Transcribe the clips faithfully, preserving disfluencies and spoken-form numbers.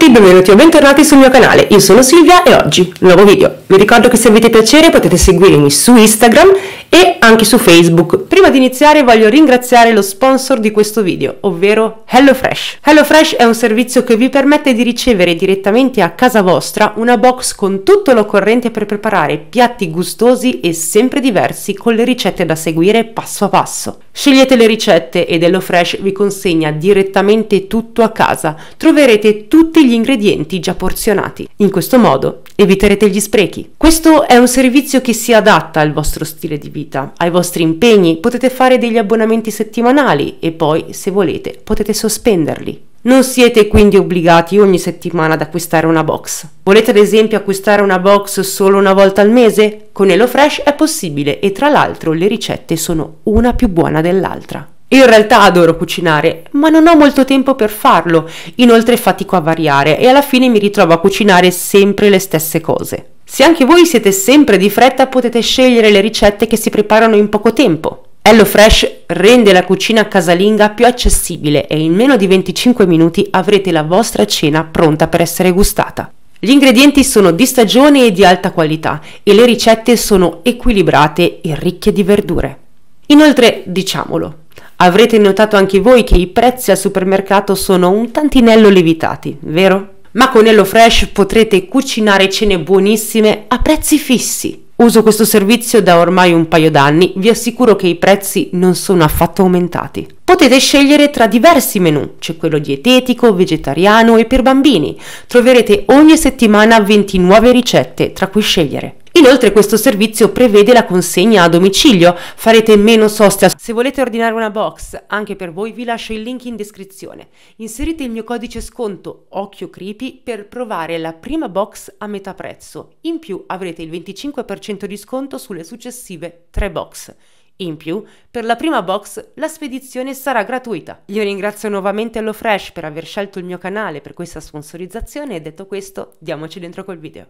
tutti, benvenuti o bentornati sul mio canale, io sono Silvia e oggi nuovo video. Vi ricordo che se avete piacere potete seguirmi su Instagram e anche su Facebook. Prima di iniziare voglio ringraziare lo sponsor di questo video, ovvero HelloFresh. HelloFresh è un servizio che vi permette di ricevere direttamente a casa vostra una box con tutto l'occorrente per preparare piatti gustosi e sempre diversi con le ricette da seguire passo a passo. Scegliete le ricette ed HelloFresh vi consegna direttamente tutto a casa. Troverete tutti gli ingredienti già porzionati. In questo modo eviterete gli sprechi. Questo è un servizio che si adatta al vostro stile di vita, ai vostri impegni. Potete fare degli abbonamenti settimanali e poi, se volete, potete sospenderli. Non siete quindi obbligati ogni settimana ad acquistare una box. Volete ad esempio acquistare una box solo una volta al mese? Con HelloFresh è possibile e tra l'altro le ricette sono una più buona dell'altra. In realtà adoro cucinare, ma non ho molto tempo per farlo, inoltre fatico a variare e alla fine mi ritrovo a cucinare sempre le stesse cose. Se anche voi siete sempre di fretta potete scegliere le ricette che si preparano in poco tempo. HelloFresh rende la cucina casalinga più accessibile e in meno di venticinque minuti avrete la vostra cena pronta per essere gustata. Gli ingredienti sono di stagione e di alta qualità e le ricette sono equilibrate e ricche di verdure. Inoltre, diciamolo, avrete notato anche voi che i prezzi al supermercato sono un tantinello lievitati, vero? Ma con HelloFresh potrete cucinare cene buonissime a prezzi fissi. Uso questo servizio da ormai un paio d'anni, vi assicuro che i prezzi non sono affatto aumentati. Potete scegliere tra diversi menu, c'è quello dietetico, vegetariano e per bambini. Troverete ogni settimana ventinove ricette tra cui scegliere. Inoltre questo servizio prevede la consegna a domicilio, farete meno soste. Se volete ordinare una box, anche per voi vi lascio il link in descrizione. Inserite il mio codice sconto Occhio Creepy per provare la prima box a metà prezzo. In più avrete il venticinque per cento di sconto sulle successive tre box. In più, per la prima box la spedizione sarà gratuita. Io ringrazio nuovamente HelloFresh per aver scelto il mio canale per questa sponsorizzazione e detto questo, diamoci dentro col video.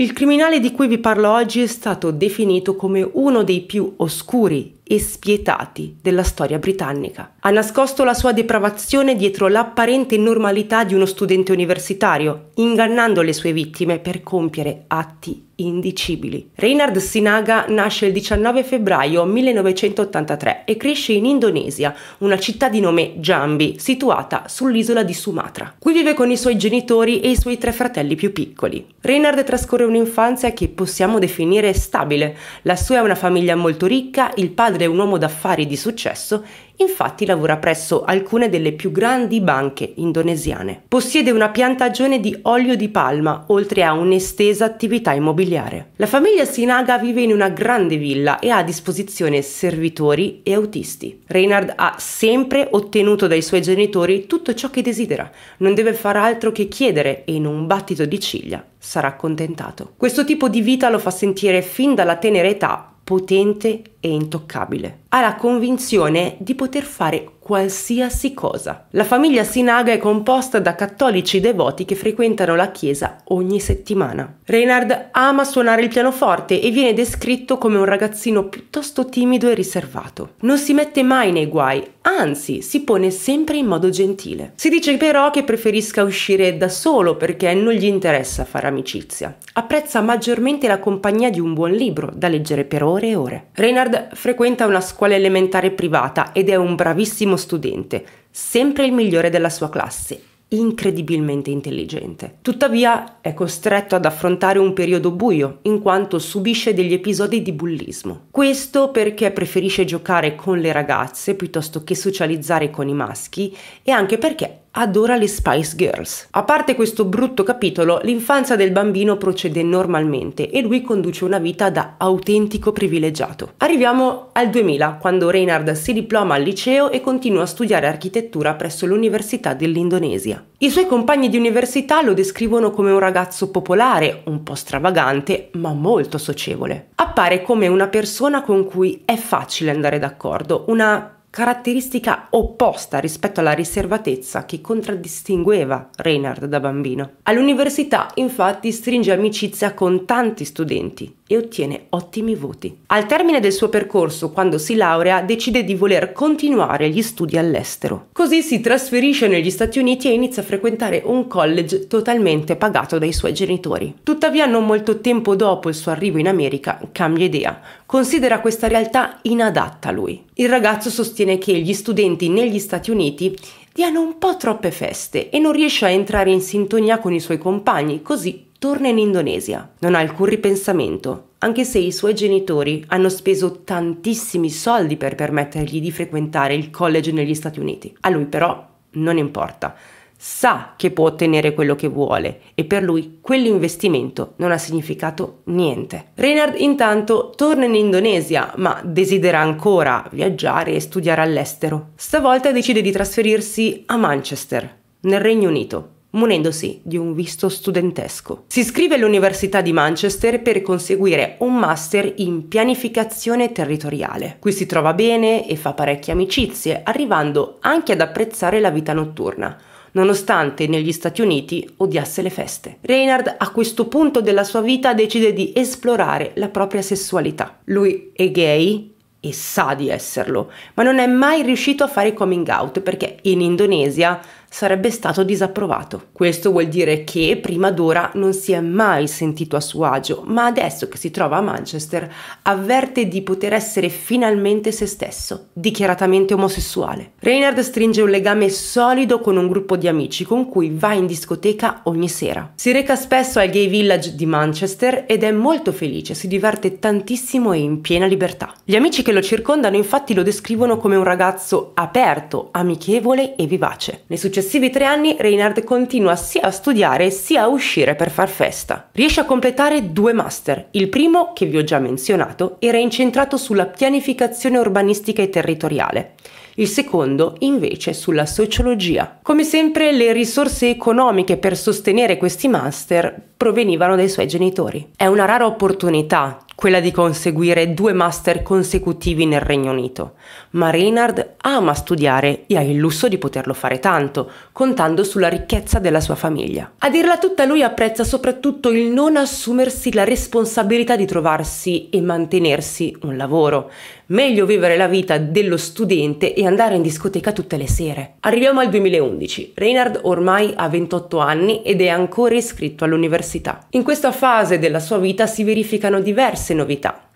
Il criminale di cui vi parlo oggi è stato definito come uno dei più oscuri e spietati della storia britannica. Ha nascosto la sua depravazione dietro l'apparente normalità di uno studente universitario, ingannando le sue vittime per compiere atti indicibili. Reynard Sinaga nasce il diciannove febbraio millenovecentottantatré e cresce in Indonesia, una città di nome Jambi, situata sull'isola di Sumatra. Qui vive con i suoi genitori e i suoi tre fratelli più piccoli. Reynard trascorre un'infanzia che possiamo definire stabile. La sua è una famiglia molto ricca, il padre è un uomo d'affari di successo. Infatti lavora presso alcune delle più grandi banche indonesiane. Possiede una piantagione di olio di palma, oltre a un'estesa attività immobiliare. La famiglia Sinaga vive in una grande villa e ha a disposizione servitori e autisti. Reynard ha sempre ottenuto dai suoi genitori tutto ciò che desidera, non deve far altro che chiedere e in un battito di ciglia sarà accontentato. Questo tipo di vita lo fa sentire fin dalla tenera età potente e intoccabile. Ha la convinzione di poter fare qualsiasi cosa. La famiglia Sinaga è composta da cattolici devoti che frequentano la chiesa ogni settimana. Reynard ama suonare il pianoforte e viene descritto come un ragazzino piuttosto timido e riservato. Non si mette mai nei guai, anzi si pone sempre in modo gentile. Si dice però che preferisca uscire da solo perché non gli interessa fare amicizia. Apprezza maggiormente la compagnia di un buon libro da leggere per ore e ore. Reynard frequenta una scuola elementare privata ed è un bravissimo studente, sempre il migliore della sua classe, incredibilmente intelligente. Tuttavia è costretto ad affrontare un periodo buio in quanto subisce degli episodi di bullismo. Questo perché preferisce giocare con le ragazze piuttosto che socializzare con i maschi e anche perché adora le Spice Girls. A parte questo brutto capitolo, l'infanzia del bambino procede normalmente e lui conduce una vita da autentico privilegiato. Arriviamo al duemila, quando Reynard si diploma al liceo e continua a studiare architettura presso l'Università dell'Indonesia. I suoi compagni di università lo descrivono come un ragazzo popolare, un po' stravagante, ma molto socievole. Appare come una persona con cui è facile andare d'accordo, una caratteristica opposta rispetto alla riservatezza che contraddistingueva Reynard da bambino. All'università, infatti, stringe amicizia con tanti studenti e ottiene ottimi voti. Al termine del suo percorso, quando si laurea, decide di voler continuare gli studi all'estero. Così si trasferisce negli Stati Uniti e inizia a frequentare un college totalmente pagato dai suoi genitori. Tuttavia, non molto tempo dopo il suo arrivo in America, cambia idea. Considera questa realtà inadatta a lui. Il ragazzo sostiene che gli studenti negli Stati Uniti diano un po' troppe feste e non riesce a entrare in sintonia con i suoi compagni, così torna in Indonesia. Non ha alcun ripensamento, anche se i suoi genitori hanno speso tantissimi soldi per permettergli di frequentare il college negli Stati Uniti. A lui però non importa. Sa che può ottenere quello che vuole e per lui quell'investimento non ha significato niente. Reynard intanto torna in Indonesia, ma desidera ancora viaggiare e studiare all'estero. Stavolta decide di trasferirsi a Manchester, nel Regno Unito, munendosi di un visto studentesco. Si iscrive all'Università di Manchester per conseguire un master in pianificazione territoriale. Qui si trova bene e fa parecchie amicizie, arrivando anche ad apprezzare la vita notturna, nonostante negli Stati Uniti odiasse le feste. Reynard a questo punto della sua vita decide di esplorare la propria sessualità. Lui è gay e sa di esserlo, ma non è mai riuscito a fare coming out perché in Indonesia sarebbe stato disapprovato. Questo vuol dire che prima d'ora non si è mai sentito a suo agio, ma adesso che si trova a Manchester avverte di poter essere finalmente se stesso, dichiaratamente omosessuale. Reynard stringe un legame solido con un gruppo di amici con cui va in discoteca ogni sera. Si reca spesso al Gay Village di Manchester ed è molto felice, si diverte tantissimo e in piena libertà. Gli amici che lo circondano infatti lo descrivono come un ragazzo aperto, amichevole e vivace. Nei successivi Nei successivi tre anni Reynard continua sia a studiare sia a uscire per far festa. Riesce a completare due master, il primo, che vi ho già menzionato, era incentrato sulla pianificazione urbanistica e territoriale. Il secondo invece sulla sociologia. Come sempre le risorse economiche per sostenere questi master provenivano dai suoi genitori. È una rara opportunità quella di conseguire due master consecutivi nel Regno Unito, ma Reynard ama studiare e ha il lusso di poterlo fare tanto, contando sulla ricchezza della sua famiglia. A dirla tutta lui apprezza soprattutto il non assumersi la responsabilità di trovarsi e mantenersi un lavoro. Meglio vivere la vita dello studente e andare in discoteca tutte le sere. Arriviamo al duemilaundici. Reynard ormai ha ventotto anni ed è ancora iscritto all'università. In questa fase della sua vita si verificano diverse novità.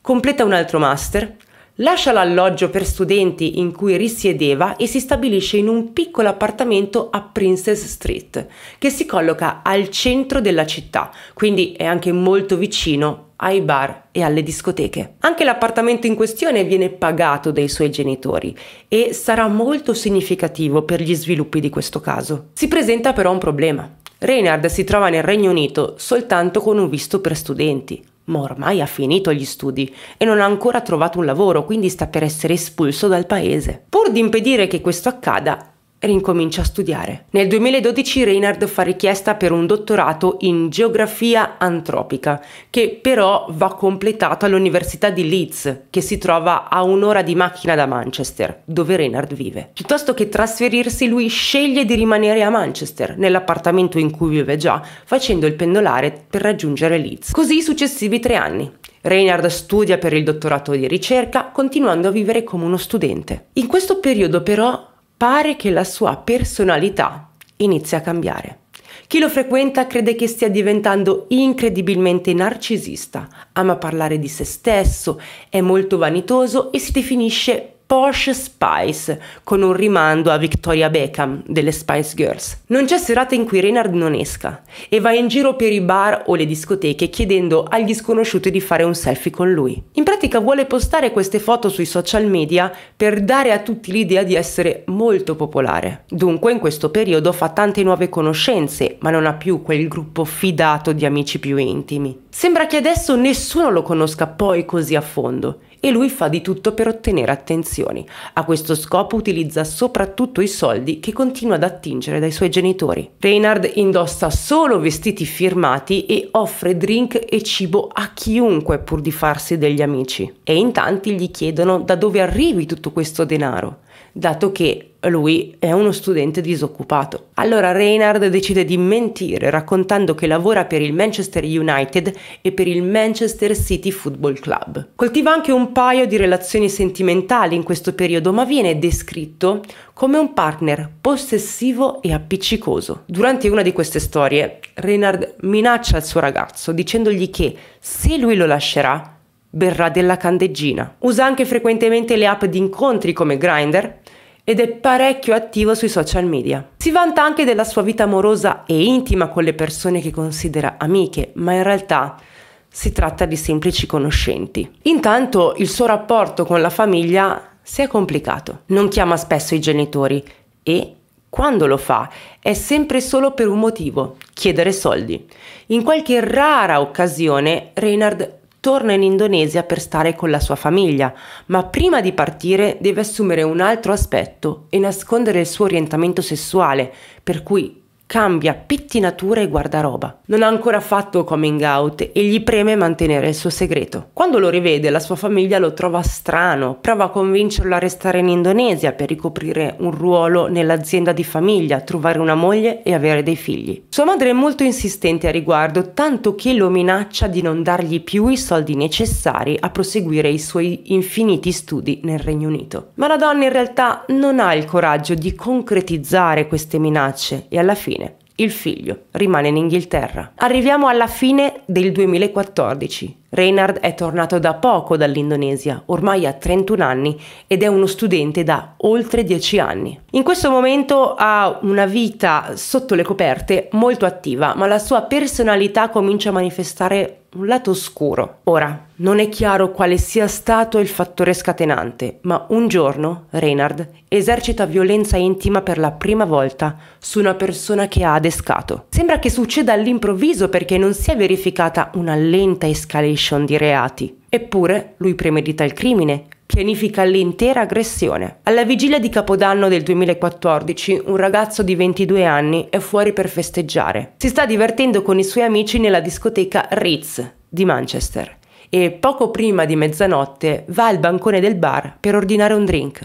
Completa un altro master, lascia l'alloggio per studenti in cui risiedeva e si stabilisce in un piccolo appartamento a Princess Street, che si colloca al centro della città, quindi è anche molto vicino ai bar e alle discoteche. Anche l'appartamento in questione viene pagato dai suoi genitori e sarà molto significativo per gli sviluppi di questo caso. Si presenta però un problema. Reynard si trova nel Regno Unito soltanto con un visto per studenti, ma ormai ha finito gli studi e non ha ancora trovato un lavoro, quindi sta per essere espulso dal paese. Pur di impedire che questo accada, rincomincia a studiare. Nel duemiladodici Reynard fa richiesta per un dottorato in geografia antropica, che però va completato all'Università di Leeds, che si trova a un'ora di macchina da Manchester, dove Reynard vive. Piuttosto che trasferirsi, lui sceglie di rimanere a Manchester, nell'appartamento in cui vive già, facendo il pendolare per raggiungere Leeds. Così i successivi tre anni. Reynard studia per il dottorato di ricerca, continuando a vivere come uno studente. In questo periodo però pare che la sua personalità inizia a cambiare. Chi lo frequenta crede che stia diventando incredibilmente narcisista, ama parlare di se stesso, è molto vanitoso e si definisce Porsche Spice, con un rimando a Victoria Beckham delle Spice Girls. Non c'è serata in cui Reynard non esca e va in giro per i bar o le discoteche chiedendo agli sconosciuti di fare un selfie con lui. In pratica vuole postare queste foto sui social media per dare a tutti l'idea di essere molto popolare. Dunque in questo periodo fa tante nuove conoscenze, ma non ha più quel gruppo fidato di amici più intimi. Sembra che adesso nessuno lo conosca poi così a fondo e lui fa di tutto per ottenere attenzioni. A questo scopo utilizza soprattutto i soldi che continua ad attingere dai suoi genitori. Reynard indossa solo vestiti firmati e offre drink e cibo a chiunque pur di farsi degli amici. E in tanti gli chiedono da dove arrivi tutto questo denaro, dato che lui è uno studente disoccupato. Allora Reynard decide di mentire raccontando che lavora per il Manchester United e per il Manchester City Football Club. Coltiva anche un paio di relazioni sentimentali in questo periodo, ma viene descritto come un partner possessivo e appiccicoso. Durante una di queste storie Reynard minaccia il suo ragazzo dicendogli che se lui lo lascerà berrà della candeggina. Usa anche frequentemente le app di incontri come Grindr ed è parecchio attivo sui social media. Si vanta anche della sua vita amorosa e intima con le persone che considera amiche, ma in realtà si tratta di semplici conoscenti. Intanto il suo rapporto con la famiglia si è complicato. Non chiama spesso i genitori e, quando lo fa, è sempre solo per un motivo: chiedere soldi. In qualche rara occasione Reynard torna in Indonesia per stare con la sua famiglia, ma prima di partire deve assumere un altro aspetto e nascondere il suo orientamento sessuale, per cui cambia pettinatura e guardaroba. Non ha ancora fatto coming out e gli preme mantenere il suo segreto. Quando lo rivede, la sua famiglia lo trova strano, prova a convincerlo a restare in Indonesia per ricoprire un ruolo nell'azienda di famiglia, trovare una moglie e avere dei figli. Sua madre è molto insistente a riguardo, tanto che lo minaccia di non dargli più i soldi necessari a proseguire i suoi infiniti studi nel Regno Unito. Ma la donna in realtà non ha il coraggio di concretizzare queste minacce e alla fine il figlio rimane in Inghilterra. Arriviamo alla fine del duemilaquattordici. Reynard è tornato da poco dall'Indonesia, ormai ha trentuno anni ed è uno studente da oltre dieci anni. In questo momento ha una vita sotto le coperte molto attiva, ma la sua personalità comincia a manifestare un lato oscuro. Ora, non è chiaro quale sia stato il fattore scatenante, ma un giorno Reynard esercita violenza intima per la prima volta su una persona che ha adescato. Sembra che succeda all'improvviso perché non si è verificata una lenta escalation di reati. Eppure lui premedita il crimine, pianifica l'intera aggressione. Alla vigilia di Capodanno del duemilaquattordici, un ragazzo di ventidue anni è fuori per festeggiare. Si sta divertendo con i suoi amici nella discoteca Ritz di Manchester e poco prima di mezzanotte va al bancone del bar per ordinare un drink.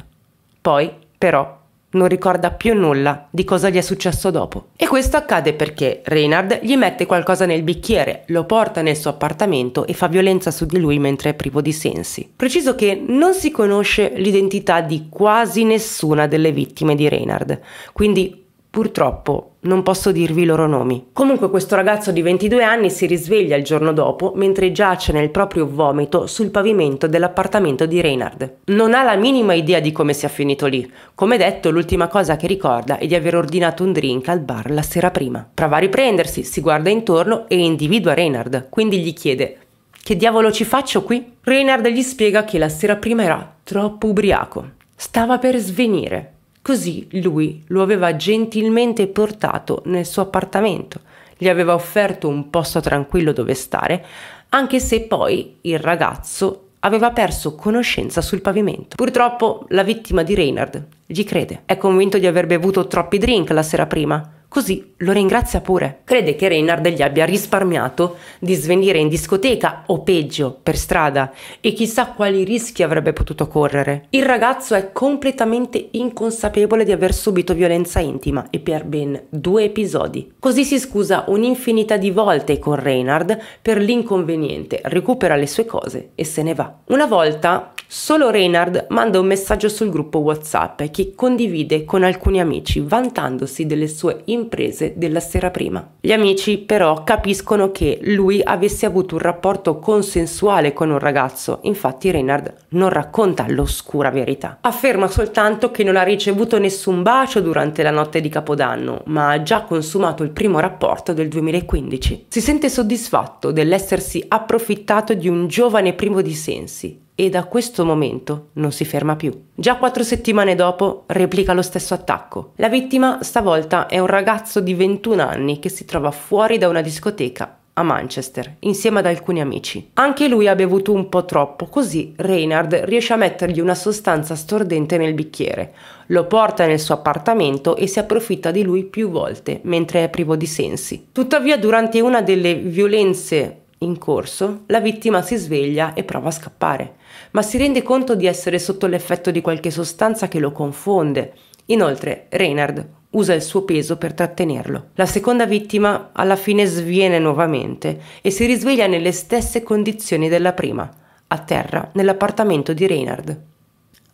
Poi, però, non ricorda più nulla di cosa gli è successo dopo. E questo accade perché Reynard gli mette qualcosa nel bicchiere, lo porta nel suo appartamento e fa violenza su di lui mentre è privo di sensi. Preciso che non si conosce l'identità di quasi nessuna delle vittime di Reynard, quindi purtroppo non posso dirvi i loro nomi. Comunque questo ragazzo di ventidue anni si risveglia il giorno dopo mentre giace nel proprio vomito sul pavimento dell'appartamento di Reynard. Non ha la minima idea di come sia finito lì. Come detto, l'ultima cosa che ricorda è di aver ordinato un drink al bar la sera prima. Prova a riprendersi, si guarda intorno e individua Reynard, quindi gli chiede: "Che diavolo ci faccio qui?" Reynard gli spiega che la sera prima era troppo ubriaco, stava per svenire. Così lui lo aveva gentilmente portato nel suo appartamento, gli aveva offerto un posto tranquillo dove stare, anche se poi il ragazzo aveva perso conoscenza sul pavimento. Purtroppo la vittima di Reynard gli crede. È convinto di aver bevuto troppi drink la sera prima, così lo ringrazia pure. Crede che Reynard gli abbia risparmiato di svenire in discoteca o peggio per strada e chissà quali rischi avrebbe potuto correre. Il ragazzo è completamente inconsapevole di aver subito violenza intima e per ben due episodi. Così si scusa un'infinità di volte con Reynard per l'inconveniente, recupera le sue cose e se ne va. Una volta solo Reynard manda un messaggio sul gruppo WhatsApp che condivide con alcuni amici vantandosi delle sue imprese della sera prima. Gli amici però capiscono che lui avesse avuto un rapporto consensuale con un ragazzo, infatti Reynard non racconta l'oscura verità. Afferma soltanto che non ha ricevuto nessun bacio durante la notte di Capodanno, ma ha già consumato il primo rapporto del duemilaquindici. Si sente soddisfatto dell'essersi approfittato di un giovane privo di sensi e da questo momento non si ferma più. Già quattro settimane dopo replica lo stesso attacco. La vittima stavolta è un ragazzo di ventuno anni che si trova fuori da una discoteca a Manchester insieme ad alcuni amici. Anche lui ha bevuto un po' troppo, così Reynard riesce a mettergli una sostanza stordente nel bicchiere, lo porta nel suo appartamento e si approfitta di lui più volte mentre è privo di sensi. Tuttavia, durante una delle violenze in corso, la vittima si sveglia e prova a scappare, ma si rende conto di essere sotto l'effetto di qualche sostanza che lo confonde. Inoltre, Reynard usa il suo peso per trattenerlo. La seconda vittima alla fine sviene nuovamente e si risveglia nelle stesse condizioni della prima, a terra nell'appartamento di Reynard.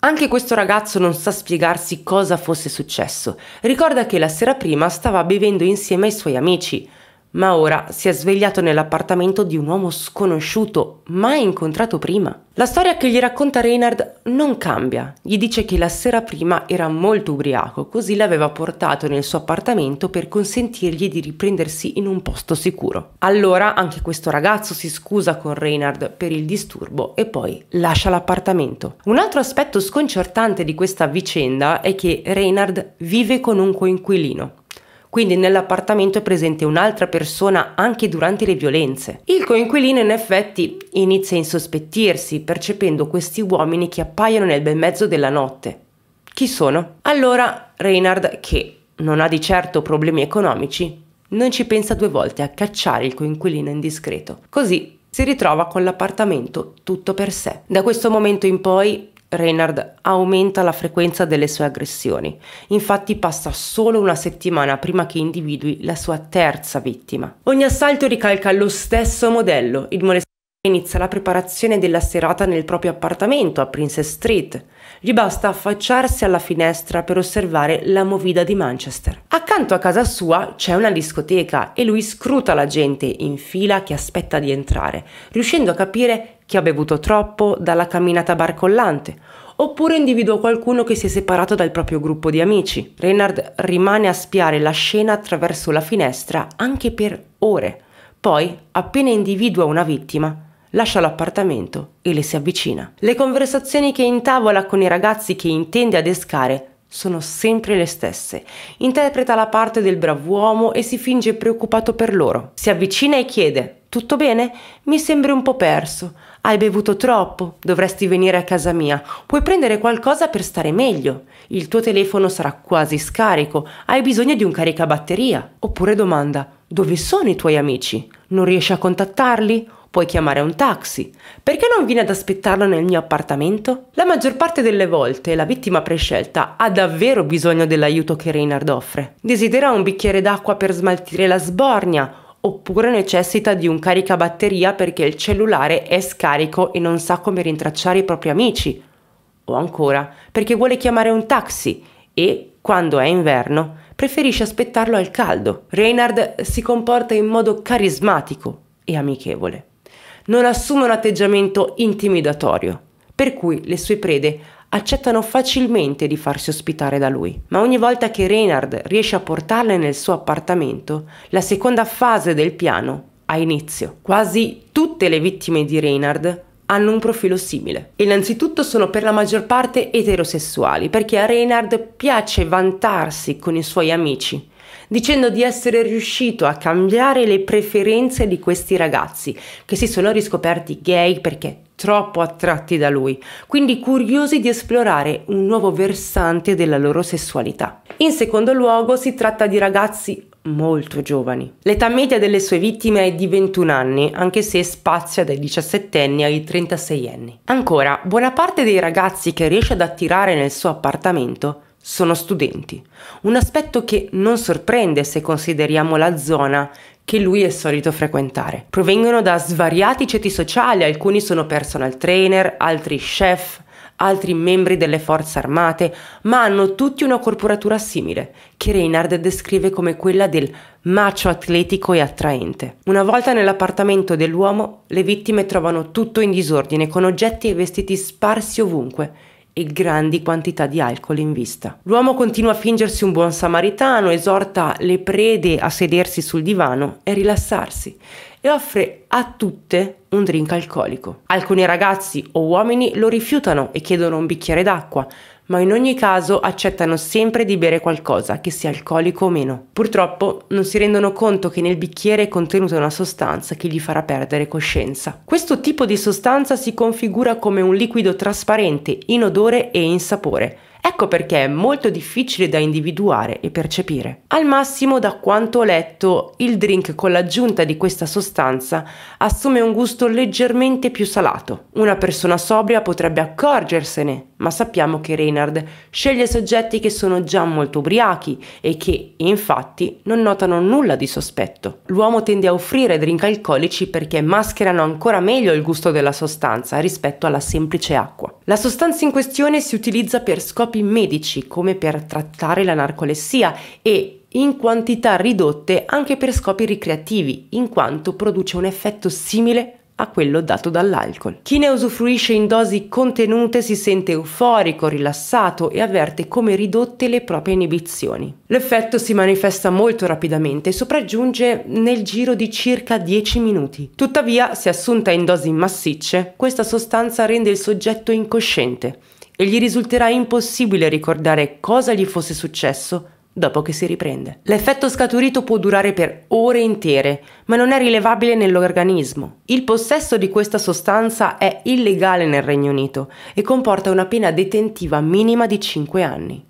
Anche questo ragazzo non sa spiegarsi cosa fosse successo. Ricorda che la sera prima stava bevendo insieme ai suoi amici, ma ora si è svegliato nell'appartamento di un uomo sconosciuto, mai incontrato prima. La storia che gli racconta Reynard non cambia. Gli dice che la sera prima era molto ubriaco, così l'aveva portato nel suo appartamento per consentirgli di riprendersi in un posto sicuro. Allora anche questo ragazzo si scusa con Reynard per il disturbo e poi lascia l'appartamento. Un altro aspetto sconcertante di questa vicenda è che Reynard vive con un coinquilino. Quindi nell'appartamento è presente un'altra persona anche durante le violenze. Il coinquilino in effetti inizia a insospettirsi, percependo questi uomini che appaiono nel bel mezzo della notte. Chi sono? Allora Reynard, che non ha di certo problemi economici, non ci pensa due volte a cacciare il coinquilino indiscreto. Così si ritrova con l'appartamento tutto per sé. Da questo momento in poi Reynard aumenta la frequenza delle sue aggressioni, infatti passa solo una settimana prima che individui la sua terza vittima. Ogni assalto ricalca lo stesso modello. Il molestatore inizia la preparazione della serata nel proprio appartamento a Princess Street. Gli basta affacciarsi alla finestra per osservare la movida di Manchester. Accanto a casa sua c'è una discoteca e lui scruta la gente in fila che aspetta di entrare, riuscendo a capire chi ha bevuto troppo dalla camminata barcollante, oppure individua qualcuno che si è separato dal proprio gruppo di amici. Reynard rimane a spiare la scena attraverso la finestra anche per ore. Poi, appena individua una vittima, lascia l'appartamento e le si avvicina. Le conversazioni che intavola con i ragazzi che intende adescare sono sempre le stesse. Interpreta la parte del brav'uomo e si finge preoccupato per loro. Si avvicina e chiede: tutto bene? Mi sembri un po' perso. Hai bevuto troppo. Dovresti venire a casa mia. Puoi prendere qualcosa per stare meglio. Il tuo telefono sarà quasi scarico. Hai bisogno di un caricabatteria. Oppure domanda: dove sono i tuoi amici? Non riesci a contattarli? Puoi chiamare un taxi. Perché non vieni ad aspettarlo nel mio appartamento? La maggior parte delle volte la vittima prescelta ha davvero bisogno dell'aiuto che Reynard offre. Desidera un bicchiere d'acqua per smaltire la sbornia, oppure necessita di un caricabatteria perché il cellulare è scarico e non sa come rintracciare i propri amici, o ancora perché vuole chiamare un taxi e, quando è inverno, preferisce aspettarlo al caldo. Reynard si comporta in modo carismatico e amichevole. Non assume un atteggiamento intimidatorio, per cui le sue prede accettano facilmente di farsi ospitare da lui. Ma ogni volta che Reynard riesce a portarle nel suo appartamento, la seconda fase del piano ha inizio. Quasi tutte le vittime di Reynard hanno un profilo simile. Innanzitutto sono per la maggior parte eterosessuali, perché a Reynard piace vantarsi con i suoi amici, dicendo di essere riuscito a cambiare le preferenze di questi ragazzi, che si sono riscoperti gay perché troppo attratti da lui, quindi curiosi di esplorare un nuovo versante della loro sessualità. In secondo luogo, si tratta di ragazzi molto giovani. L'età media delle sue vittime è di ventuno anni, anche se spazia dai diciassettenni ai trentaseienni. Ancora, buona parte dei ragazzi che riesce ad attirare nel suo appartamento sono studenti, un aspetto che non sorprende se consideriamo la zona che lui è solito frequentare. Provengono da svariati ceti sociali, alcuni sono personal trainer, altri chef, altri membri delle forze armate, ma hanno tutti una corporatura simile, che Reynard descrive come quella del macho atletico e attraente. Una volta nell'appartamento dell'uomo, le vittime trovano tutto in disordine, con oggetti e vestiti sparsi ovunque e grandi quantità di alcol in vista. L'uomo continua a fingersi un buon samaritano, esorta le prede a sedersi sul divano e rilassarsi e offre a tutte un drink alcolico. Alcuni ragazzi o uomini lo rifiutano e chiedono un bicchiere d'acqua, ma in ogni caso accettano sempre di bere qualcosa, che sia alcolico o meno. Purtroppo non si rendono conto che nel bicchiere è contenuta una sostanza che gli farà perdere coscienza. Questo tipo di sostanza si configura come un liquido trasparente, inodore e insapore. Ecco perché è molto difficile da individuare e percepire. Al massimo, da quanto ho letto, il drink con l'aggiunta di questa sostanza assume un gusto leggermente più salato. Una persona sobria potrebbe accorgersene, ma sappiamo che Reynard sceglie soggetti che sono già molto ubriachi e che, infatti, non notano nulla di sospetto. L'uomo tende a offrire drink alcolici perché mascherano ancora meglio il gusto della sostanza rispetto alla semplice acqua. La sostanza in questione si utilizza per scopi medici, come per trattare la narcolessia, e in quantità ridotte anche per scopi ricreativi, in quanto produce un effetto simile a quello dato dall'alcol. Chi ne usufruisce in dosi contenute si sente euforico, rilassato e avverte come ridotte le proprie inibizioni. L'effetto si manifesta molto rapidamente e sopraggiunge nel giro di circa dieci minuti. Tuttavia, se assunta in dosi massicce, questa sostanza rende il soggetto incosciente e gli risulterà impossibile ricordare cosa gli fosse successo dopo che si riprende. L'effetto scaturito può durare per ore intere, ma non è rilevabile nell'organismo. Il possesso di questa sostanza è illegale nel Regno Unito e comporta una pena detentiva minima di cinque anni.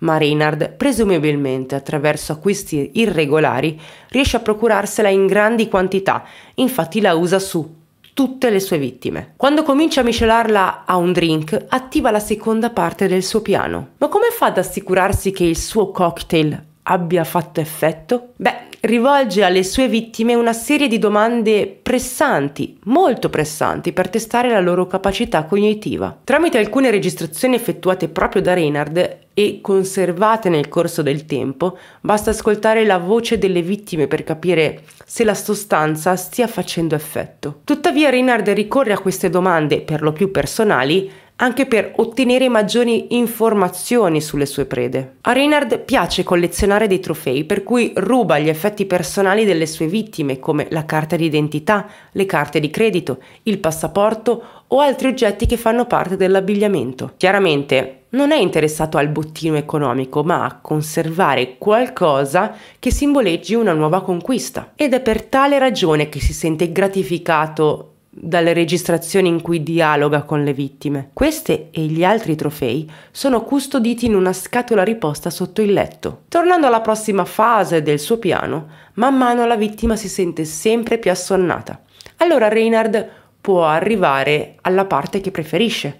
Ma Reynard, presumibilmente attraverso acquisti irregolari, riesce a procurarsela in grandi quantità, infatti la usa su tutte le sue vittime. Quando comincia a miscelarla a un drink, attiva la seconda parte del suo piano. Ma come fa ad assicurarsi che il suo cocktail abbia fatto effetto? Beh, rivolge alle sue vittime una serie di domande pressanti, molto pressanti, per testare la loro capacità cognitiva. Tramite alcune registrazioni effettuate proprio da Reynard e conservate nel corso del tempo, basta ascoltare la voce delle vittime per capire se la sostanza stia facendo effetto. Tuttavia Reynard ricorre a queste domande, per lo più personali, anche per ottenere maggiori informazioni sulle sue prede. A Reynard piace collezionare dei trofei, per cui ruba gli effetti personali delle sue vittime, come la carta d'identità, le carte di credito, il passaporto o altri oggetti che fanno parte dell'abbigliamento. Chiaramente non è interessato al bottino economico, ma a conservare qualcosa che simboleggi una nuova conquista. Ed è per tale ragione che si sente gratificato dalle registrazioni in cui dialoga con le vittime. Queste e gli altri trofei sono custoditi in una scatola riposta sotto il letto. Tornando alla prossima fase del suo piano, man mano la vittima si sente sempre più assonnata. Allora Reynard può arrivare alla parte che preferisce,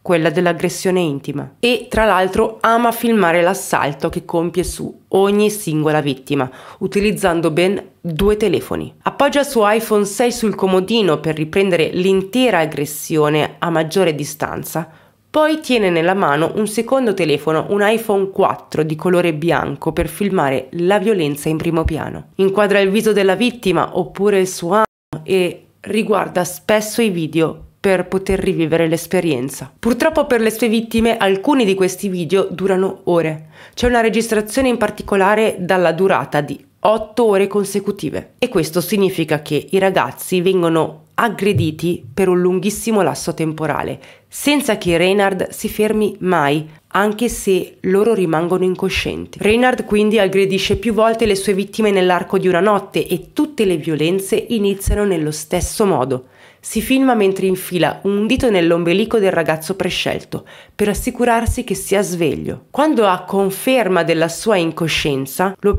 quella dell'aggressione intima. E tra l'altro ama filmare l'assalto che compie su ogni singola vittima, utilizzando ben due telefoni. Appoggia il suo iPhone sei sul comodino per riprendere l'intera aggressione a maggiore distanza, poi tiene nella mano un secondo telefono, un iPhone quattro di colore bianco, per filmare la violenza in primo piano. Inquadra il viso della vittima oppure il suo ano e riguarda spesso i video per poter rivivere l'esperienza. Purtroppo per le sue vittime alcuni di questi video durano ore. C'è una registrazione in particolare dalla durata di otto ore consecutive, e questo significa che i ragazzi vengono aggrediti per un lunghissimo lasso temporale, senza che Reynard si fermi mai, anche se loro rimangono incoscienti. Reynard quindi aggredisce più volte le sue vittime nell'arco di una notte e tutte le violenze iniziano nello stesso modo. Si filma mentre infila un dito nell'ombelico del ragazzo prescelto per assicurarsi che sia sveglio. Quando ha conferma della sua incoscienza, lo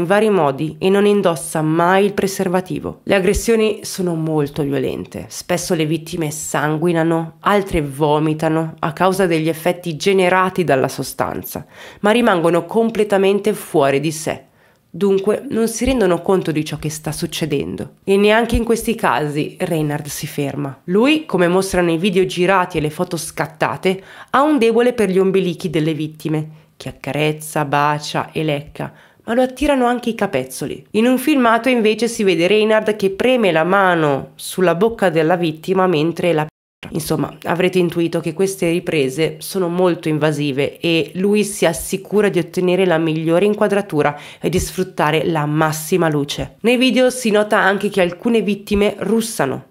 in vari modi e non indossa mai il preservativo. Le aggressioni sono molto violente, spesso le vittime sanguinano, altre vomitano a causa degli effetti generati dalla sostanza, ma rimangono completamente fuori di sé. Dunque non si rendono conto di ciò che sta succedendo. E neanche in questi casi Reynard si ferma. Lui, come mostrano i video girati e le foto scattate, ha un debole per gli ombelichi delle vittime, che accarezza, bacia e lecca, ma lo attirano anche i capezzoli. In un filmato invece si vede Reynard che preme la mano sulla bocca della vittima mentre la Insomma, avrete intuito che queste riprese sono molto invasive e lui si assicura di ottenere la migliore inquadratura e di sfruttare la massima luce. Nei video si nota anche che alcune vittime russano,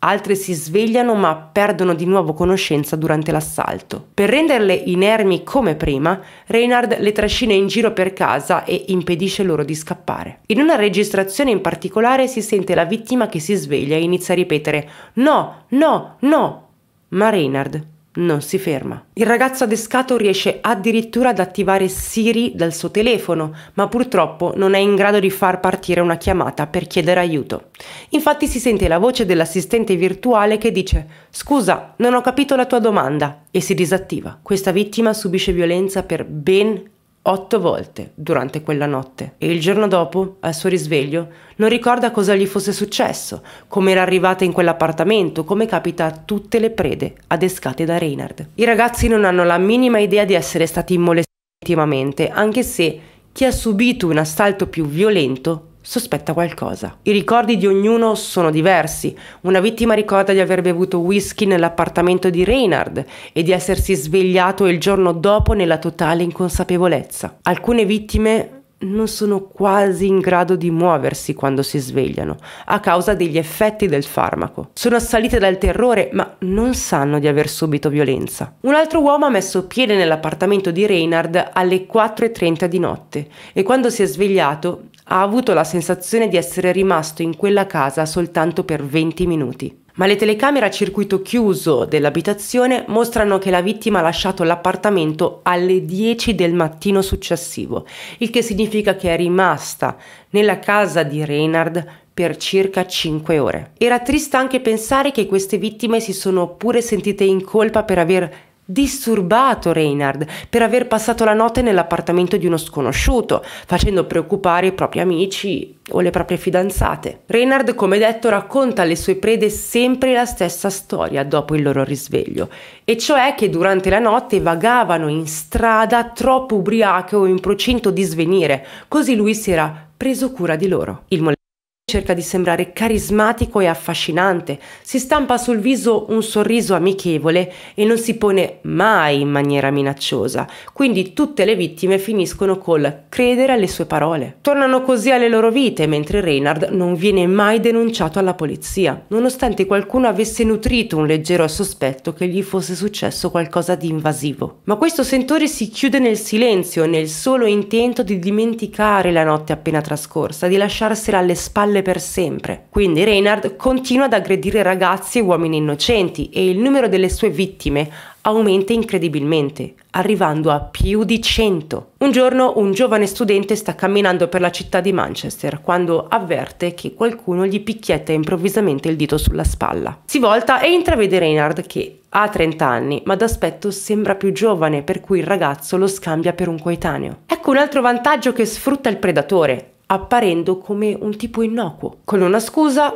altre si svegliano ma perdono di nuovo conoscenza durante l'assalto. Per renderle inermi come prima, Reynard le trascina in giro per casa e impedisce loro di scappare. In una registrazione in particolare si sente la vittima che si sveglia e inizia a ripetere «No, no, no!», ma Reynard non si ferma. Il ragazzo adescato riesce addirittura ad attivare Siri dal suo telefono, ma purtroppo non è in grado di far partire una chiamata per chiedere aiuto. Infatti si sente la voce dell'assistente virtuale che dice «Scusa, non ho capito la tua domanda» e si disattiva. Questa vittima subisce violenza per ben otto volte durante quella notte e il giorno dopo, al suo risveglio, non ricorda cosa gli fosse successo, come era arrivata in quell'appartamento, come capita a tutte le prede adescate da Reynard. I ragazzi non hanno la minima idea di essere stati molestati intimamente, anche se chi ha subito un assalto più violento sospetta qualcosa. I ricordi di ognuno sono diversi. Una vittima ricorda di aver bevuto whisky nell'appartamento di Reynard e di essersi svegliato il giorno dopo nella totale inconsapevolezza. Alcune vittime non sono quasi in grado di muoversi quando si svegliano a causa degli effetti del farmaco. Sono assalite dal terrore ma non sanno di aver subito violenza. Un altro uomo ha messo piede nell'appartamento di Reynard alle quattro e trenta di notte e quando si è svegliato ha avuto la sensazione di essere rimasto in quella casa soltanto per venti minuti. Ma le telecamere a circuito chiuso dell'abitazione mostrano che la vittima ha lasciato l'appartamento alle dieci del mattino successivo, il che significa che è rimasta nella casa di Reynard per circa cinque ore. Era triste anche pensare che queste vittime si sono pure sentite in colpa per aver disturbato Reynard, per aver passato la notte nell'appartamento di uno sconosciuto, facendo preoccupare i propri amici o le proprie fidanzate. Reynard, come detto, racconta alle sue prede sempre la stessa storia dopo il loro risveglio, e cioè che durante la notte vagavano in strada troppo ubriache o in procinto di svenire, così lui si era preso cura di loro. Il molestatore cerca di sembrare carismatico e affascinante, si stampa sul viso un sorriso amichevole e non si pone mai in maniera minacciosa, quindi tutte le vittime finiscono col credere alle sue parole. Tornano così alle loro vite, mentre Reynard non viene mai denunciato alla polizia, nonostante qualcuno avesse nutrito un leggero sospetto che gli fosse successo qualcosa di invasivo. Ma questo sentore si chiude nel silenzio, nel solo intento di dimenticare la notte appena trascorsa, di lasciarsela alle spalle per sempre. Quindi Reynard continua ad aggredire ragazzi e uomini innocenti e il numero delle sue vittime aumenta incredibilmente, arrivando a più di cento. Un giorno un giovane studente sta camminando per la città di Manchester quando avverte che qualcuno gli picchietta improvvisamente il dito sulla spalla. Si volta e intravede Reynard che ha trenta anni, ma d'aspetto sembra più giovane, per cui il ragazzo lo scambia per un coetaneo. Ecco un altro vantaggio che sfrutta il predatore, apparendo come un tipo innocuo. Con una scusa,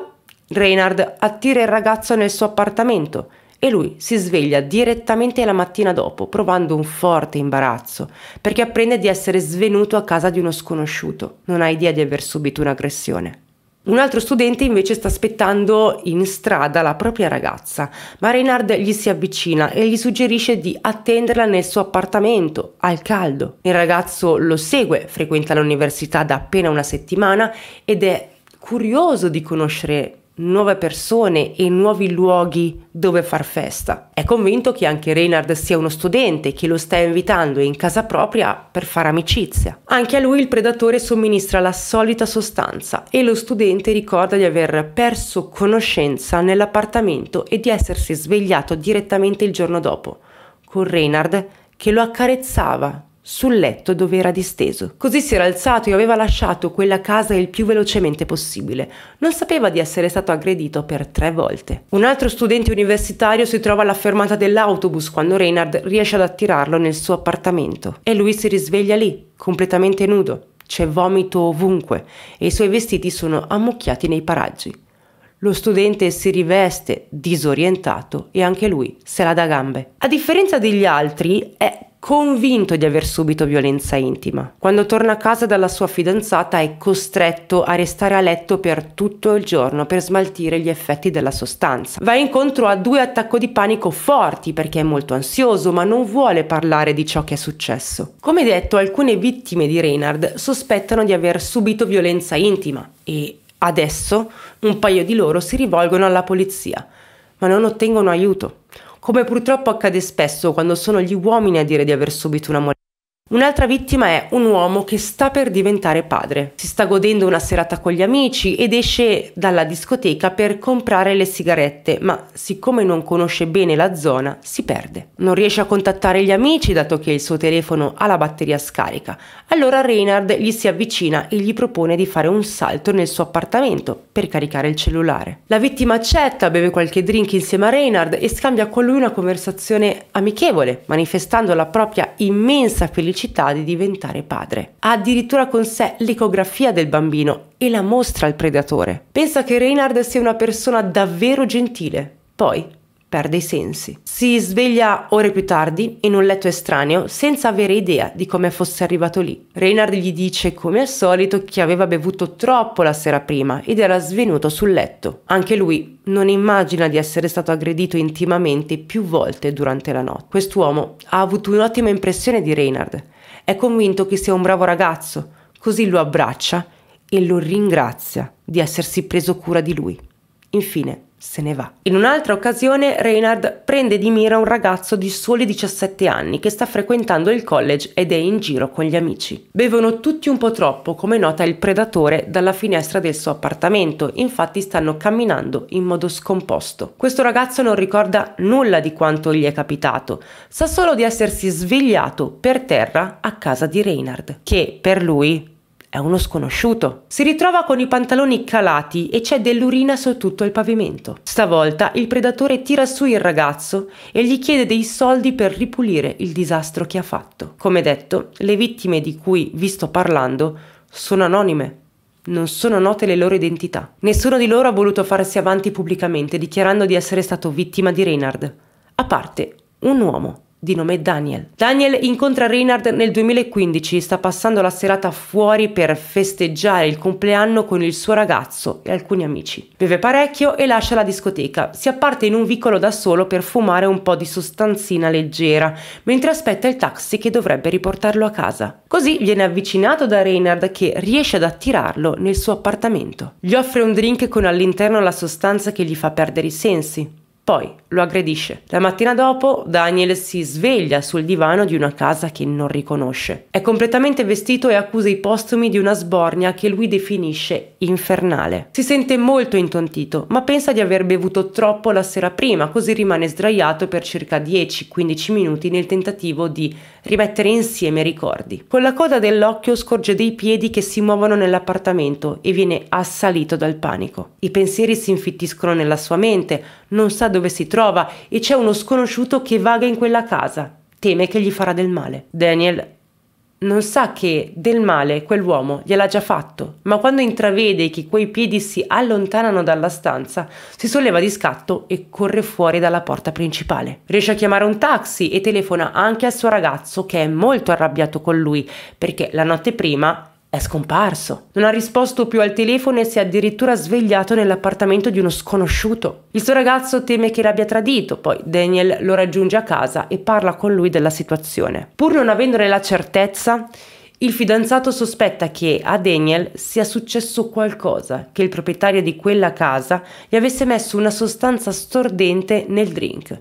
Reynard attira il ragazzo nel suo appartamento e lui si sveglia direttamente la mattina dopo, provando un forte imbarazzo, perché apprende di essere svenuto a casa di uno sconosciuto. Non ha idea di aver subito un'aggressione. Un altro studente invece sta aspettando in strada la propria ragazza, ma Reynard gli si avvicina e gli suggerisce di attenderla nel suo appartamento, al caldo. Il ragazzo lo segue, frequenta l'università da appena una settimana ed è curioso di conoscere nuove persone e nuovi luoghi dove far festa. È convinto che anche Reynard sia uno studente che lo sta invitando in casa propria per fare amicizia. Anche a lui il predatore somministra la solita sostanza e lo studente ricorda di aver perso conoscenza nell'appartamento e di essersi svegliato direttamente il giorno dopo, con Reynard che lo accarezzava sul letto dove era disteso. Così si era alzato e aveva lasciato quella casa il più velocemente possibile. Non sapeva di essere stato aggredito per tre volte. Un altro studente universitario si trova alla fermata dell'autobus quando Reynard riesce ad attirarlo nel suo appartamento e lui si risveglia lì, completamente nudo. C'è vomito ovunque e i suoi vestiti sono ammucchiati nei paraggi. Lo studente si riveste disorientato e anche lui se la dà gambe. A differenza degli altri è convinto di aver subito violenza intima. Quando torna a casa dalla sua fidanzata è costretto a restare a letto per tutto il giorno per smaltire gli effetti della sostanza. Va incontro a due attacchi di panico forti perché è molto ansioso, ma non vuole parlare di ciò che è successo. Come detto, alcune vittime di Reynard sospettano di aver subito violenza intima e adesso un paio di loro si rivolgono alla polizia, ma non ottengono aiuto, come purtroppo accade spesso quando sono gli uomini a dire di aver subito una molestia. Un'altra vittima è un uomo che sta per diventare padre. Si sta godendo una serata con gli amici ed esce dalla discoteca per comprare le sigarette, ma siccome non conosce bene la zona, si perde. Non riesce a contattare gli amici dato che il suo telefono ha la batteria scarica. Allora Reynard gli si avvicina e gli propone di fare un salto nel suo appartamento per caricare il cellulare. La vittima accetta, beve qualche drink insieme a Reynard e scambia con lui una conversazione amichevole, manifestando la propria immensa felicità di diventare padre. Ha addirittura con sé l'ecografia del bambino e la mostra al predatore. Pensa che Reynard sia una persona davvero gentile, poi perde i sensi. Si sveglia ore più tardi in un letto estraneo senza avere idea di come fosse arrivato lì. Reynard gli dice come al solito che aveva bevuto troppo la sera prima ed era svenuto sul letto. Anche lui non immagina di essere stato aggredito intimamente più volte durante la notte. Quest'uomo ha avuto un'ottima impressione di Reynard. È convinto che sia un bravo ragazzo, così lo abbraccia e lo ringrazia di essersi preso cura di lui. Infine se ne va. In un'altra occasione Reynard prende di mira un ragazzo di soli diciassette anni che sta frequentando il college ed è in giro con gli amici. Bevono tutti un po' troppo, come nota il predatore dalla finestra del suo appartamento, infatti stanno camminando in modo scomposto. Questo ragazzo non ricorda nulla di quanto gli è capitato, sa solo di essersi svegliato per terra a casa di Reynard, che per lui è uno sconosciuto. Si ritrova con i pantaloni calati e c'è dell'urina su tutto il pavimento. Stavolta il predatore tira su il ragazzo e gli chiede dei soldi per ripulire il disastro che ha fatto. Come detto, le vittime di cui vi sto parlando sono anonime. Non sono note le loro identità. Nessuno di loro ha voluto farsi avanti pubblicamente dichiarando di essere stato vittima di Reynard, a parte un uomo di nome Daniel. Daniel incontra Reynard nel duemilaquindici, sta passando la serata fuori per festeggiare il compleanno con il suo ragazzo e alcuni amici. Beve parecchio e lascia la discoteca, si apparte in un vicolo da solo per fumare un po' di sostanzina leggera, mentre aspetta il taxi che dovrebbe riportarlo a casa. Così viene avvicinato da Reynard che riesce ad attirarlo nel suo appartamento. Gli offre un drink con all'interno la sostanza che gli fa perdere i sensi. Poi lo aggredisce. La mattina dopo Daniel si sveglia sul divano di una casa che non riconosce. È completamente vestito e accusa i postumi di una sbornia che lui definisce infernale. Si sente molto intontito, ma pensa di aver bevuto troppo la sera prima, così rimane sdraiato per circa dieci quindici minuti nel tentativo di rimettere insieme i ricordi. Con la coda dell'occhio scorge dei piedi che si muovono nell'appartamento e viene assalito dal panico. I pensieri si infittiscono nella sua mente, non sa dove si trova e c'è uno sconosciuto che vaga in quella casa, teme che gli farà del male. Daniel non sa che del male quell'uomo gliel'ha già fatto, ma quando intravede che quei piedi si allontanano dalla stanza, si solleva di scatto e corre fuori dalla porta principale. Riesce a chiamare un taxi e telefona anche al suo ragazzo che è molto arrabbiato con lui perché la notte prima è scomparso. Non ha risposto più al telefono e si è addirittura svegliato nell'appartamento di uno sconosciuto. Il suo ragazzo teme che l'abbia tradito, poi Daniel lo raggiunge a casa e parla con lui della situazione. Pur non avendone la certezza, il fidanzato sospetta che a Daniel sia successo qualcosa, che il proprietario di quella casa gli avesse messo una sostanza stordente nel drink,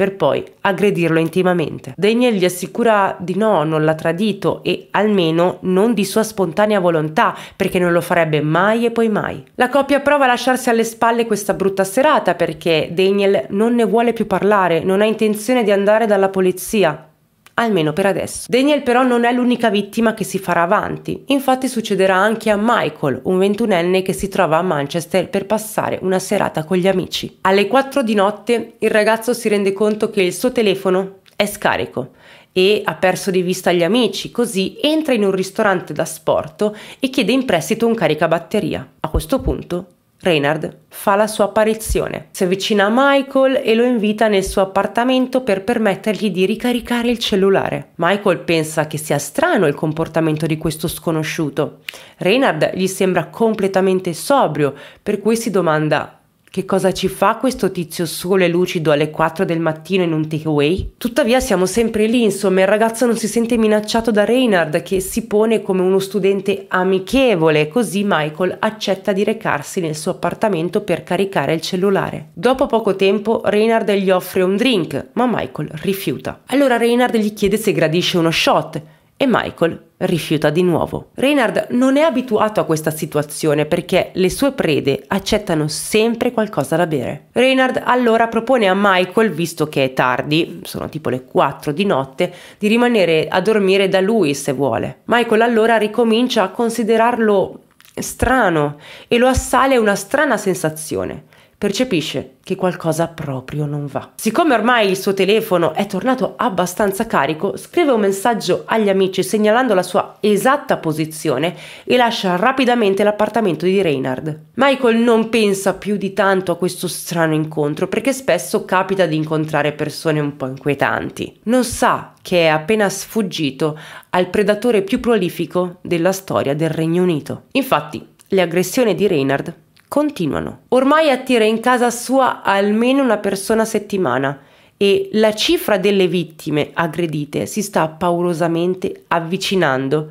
per poi aggredirlo intimamente. Daniel gli assicura di no, non l'ha tradito e almeno non di sua spontanea volontà, perché non lo farebbe mai e poi mai. La coppia prova a lasciarsi alle spalle questa brutta serata perché Daniel non ne vuole più parlare, non ha intenzione di andare dalla polizia, almeno per adesso. Daniel però non è l'unica vittima che si farà avanti, infatti succederà anche a Michael, un ventunenne che si trova a Manchester per passare una serata con gli amici. Alle quattro di notte il ragazzo si rende conto che il suo telefono è scarico e ha perso di vista gli amici, così entra in un ristorante da sporto e chiede in prestito un caricabatteria. A questo punto Reynard fa la sua apparizione, si avvicina a Michael e lo invita nel suo appartamento per permettergli di ricaricare il cellulare. Michael pensa che sia strano il comportamento di questo sconosciuto. Reynard gli sembra completamente sobrio, per cui si domanda: che cosa ci fa questo tizio solo e lucido alle quattro del mattino in un takeaway? Tuttavia siamo sempre lì, insomma, il ragazzo non si sente minacciato da Reynard, che si pone come uno studente amichevole, così Michael accetta di recarsi nel suo appartamento per caricare il cellulare. Dopo poco tempo Reynard gli offre un drink, ma Michael rifiuta. Allora Reynard gli chiede se gradisce uno shot e Michael rifiuta di nuovo. Reynard non è abituato a questa situazione perché le sue prede accettano sempre qualcosa da bere. Reynard allora propone a Michael, visto che è tardi, sono tipo le quattro di notte, di rimanere a dormire da lui se vuole. Michael allora ricomincia a considerarlo strano e lo assale una strana sensazione. Percepisce che qualcosa proprio non va. Siccome ormai il suo telefono è tornato abbastanza carico, scrive un messaggio agli amici segnalando la sua esatta posizione e lascia rapidamente l'appartamento di Reynard. Michael non pensa più di tanto a questo strano incontro perché spesso capita di incontrare persone un po' inquietanti. Non sa che è appena sfuggito al predatore più prolifico della storia del Regno Unito. Infatti, le aggressioni di Reynard continuano. Ormai attira in casa sua almeno una persona a settimana e la cifra delle vittime aggredite si sta paurosamente avvicinando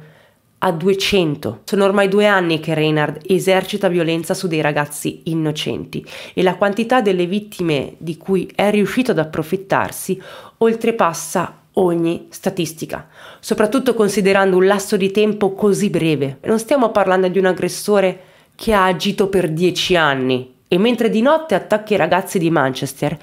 a duecento. Sono ormai due anni che Reynard esercita violenza su dei ragazzi innocenti e la quantità delle vittime di cui è riuscito ad approfittarsi oltrepassa ogni statistica, soprattutto considerando un lasso di tempo così breve. Non stiamo parlando di un aggressore che ha agito per dieci anni e mentre di notte attacca i ragazzi di Manchester,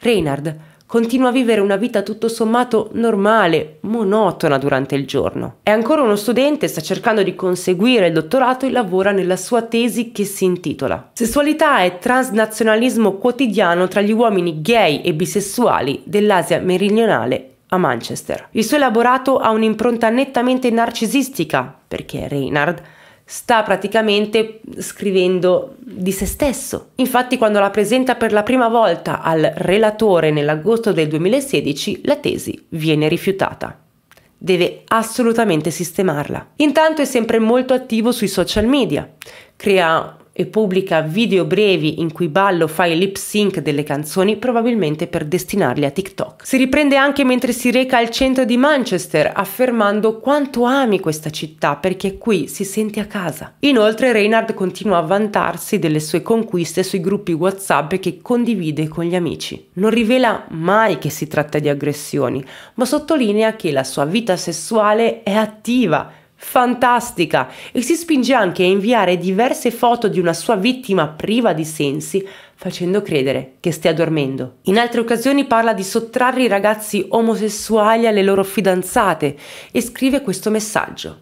Reynard continua a vivere una vita tutto sommato normale, monotona durante il giorno. È ancora uno studente, sta cercando di conseguire il dottorato e lavora nella sua tesi che si intitola Sessualità e transnazionalismo quotidiano tra gli uomini gay e bisessuali dell'Asia meridionale a Manchester. Il suo elaborato ha un'impronta nettamente narcisistica, perché Reynard sta praticamente scrivendo di se stesso. Infatti, quando la presenta per la prima volta al relatore nell'agosto del duemilasedici, la tesi viene rifiutata. Deve assolutamente sistemarla. Intanto è sempre molto attivo sui social media. Crea e pubblica video brevi in cui ballo fa il lip sync delle canzoni, probabilmente per destinarli a TikTok. Si riprende anche mentre si reca al centro di Manchester, affermando quanto ami questa città perché qui si sente a casa. Inoltre Reynard continua a vantarsi delle sue conquiste sui gruppi WhatsApp che condivide con gli amici. Non rivela mai che si tratta di aggressioni, ma sottolinea che la sua vita sessuale è attiva, fantastica, e si spinge anche a inviare diverse foto di una sua vittima priva di sensi, facendo credere che stia dormendo. In altre occasioni parla di sottrarre i ragazzi omosessuali alle loro fidanzate e scrive questo messaggio: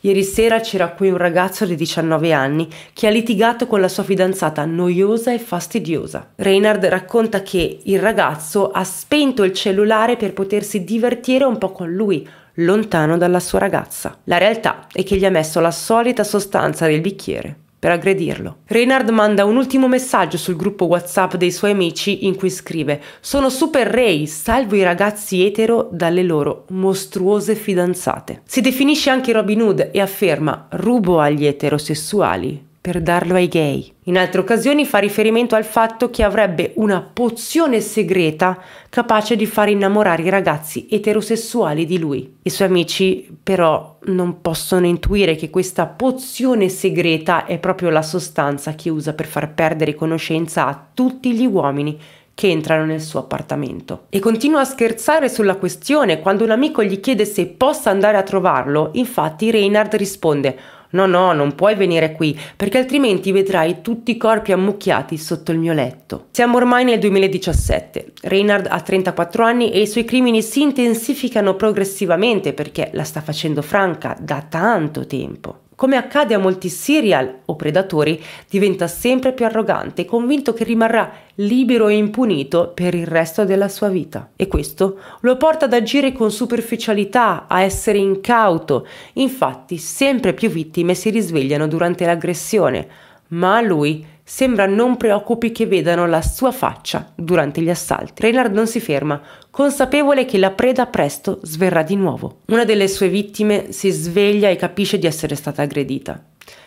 ieri sera c'era qui un ragazzo di diciannove anni che ha litigato con la sua fidanzata, noiosa e fastidiosa. Reynard racconta che il ragazzo ha spento il cellulare per potersi divertire un po' con lui, lontano dalla sua ragazza. La realtà è che gli ha messo la solita sostanza del bicchiere per aggredirlo. Reynard manda un ultimo messaggio sul gruppo WhatsApp dei suoi amici in cui scrive: sono super Ray, salvo i ragazzi etero dalle loro mostruose fidanzate. Si definisce anche Robin Hood e afferma: rubo agli eterosessuali per darlo ai gay. In altre occasioni fa riferimento al fatto che avrebbe una pozione segreta capace di far innamorare i ragazzi eterosessuali di lui. I suoi amici però non possono intuire che questa pozione segreta è proprio la sostanza che usa per far perdere conoscenza a tutti gli uomini che entrano nel suo appartamento. E continua a scherzare sulla questione. Quando un amico gli chiede se possa andare a trovarlo, infatti Reynard risponde: no, no, non puoi venire qui perché altrimenti vedrai tutti i corpi ammucchiati sotto il mio letto. Siamo ormai nel duemiladiciassette, Reynard ha trentaquattro anni e i suoi crimini si intensificano progressivamente perché la sta facendo franca da tanto tempo. Come accade a molti serial o predatori, diventa sempre più arrogante, convinto che rimarrà libero e impunito per il resto della sua vita. E questo lo porta ad agire con superficialità, a essere incauto. Infatti, sempre più vittime si risvegliano durante l'aggressione, ma a lui sembra non preoccupi che vedano la sua faccia durante gli assalti. Reynard non si ferma, consapevole che la preda presto sverrà di nuovo. Una delle sue vittime si sveglia e capisce di essere stata aggredita,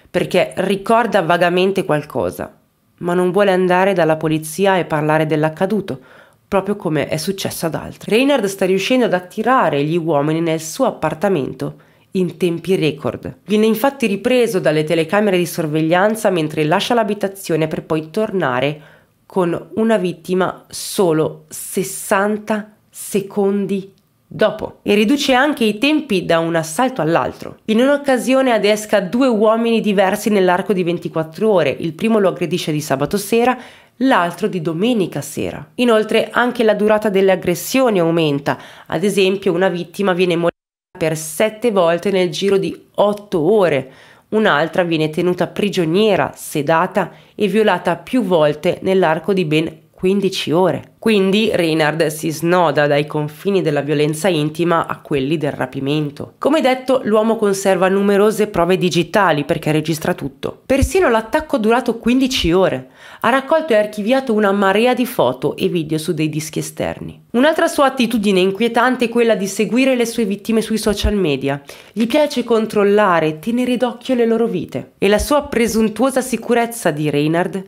perché ricorda vagamente qualcosa, ma non vuole andare dalla polizia e parlare dell'accaduto, proprio come è successo ad altri. Reynard sta riuscendo ad attirare gli uomini nel suo appartamento in tempi record. Viene infatti ripreso dalle telecamere di sorveglianza mentre lascia l'abitazione per poi tornare con una vittima solo sessanta secondi dopo. E riduce anche i tempi da un assalto all'altro. In un'occasione adesca due uomini diversi nell'arco di ventiquattro ore. Il primo lo aggredisce di sabato sera, l'altro di domenica sera. Inoltre anche la durata delle aggressioni aumenta. Ad esempio, una vittima viene molestata per sette volte nel giro di otto ore, un'altra viene tenuta prigioniera, sedata e violata più volte nell'arco di ben quindici ore. Quindi Reynard si snoda dai confini della violenza intima a quelli del rapimento. Come detto, l'uomo conserva numerose prove digitali perché registra tutto. Persino l'attacco durato quindici ore. Ha raccolto e archiviato una marea di foto e video su dei dischi esterni. Un'altra sua attitudine inquietante è quella di seguire le sue vittime sui social media. Gli piace controllare, tenere d'occhio le loro vite. E la sua presuntuosa sicurezza di Reynard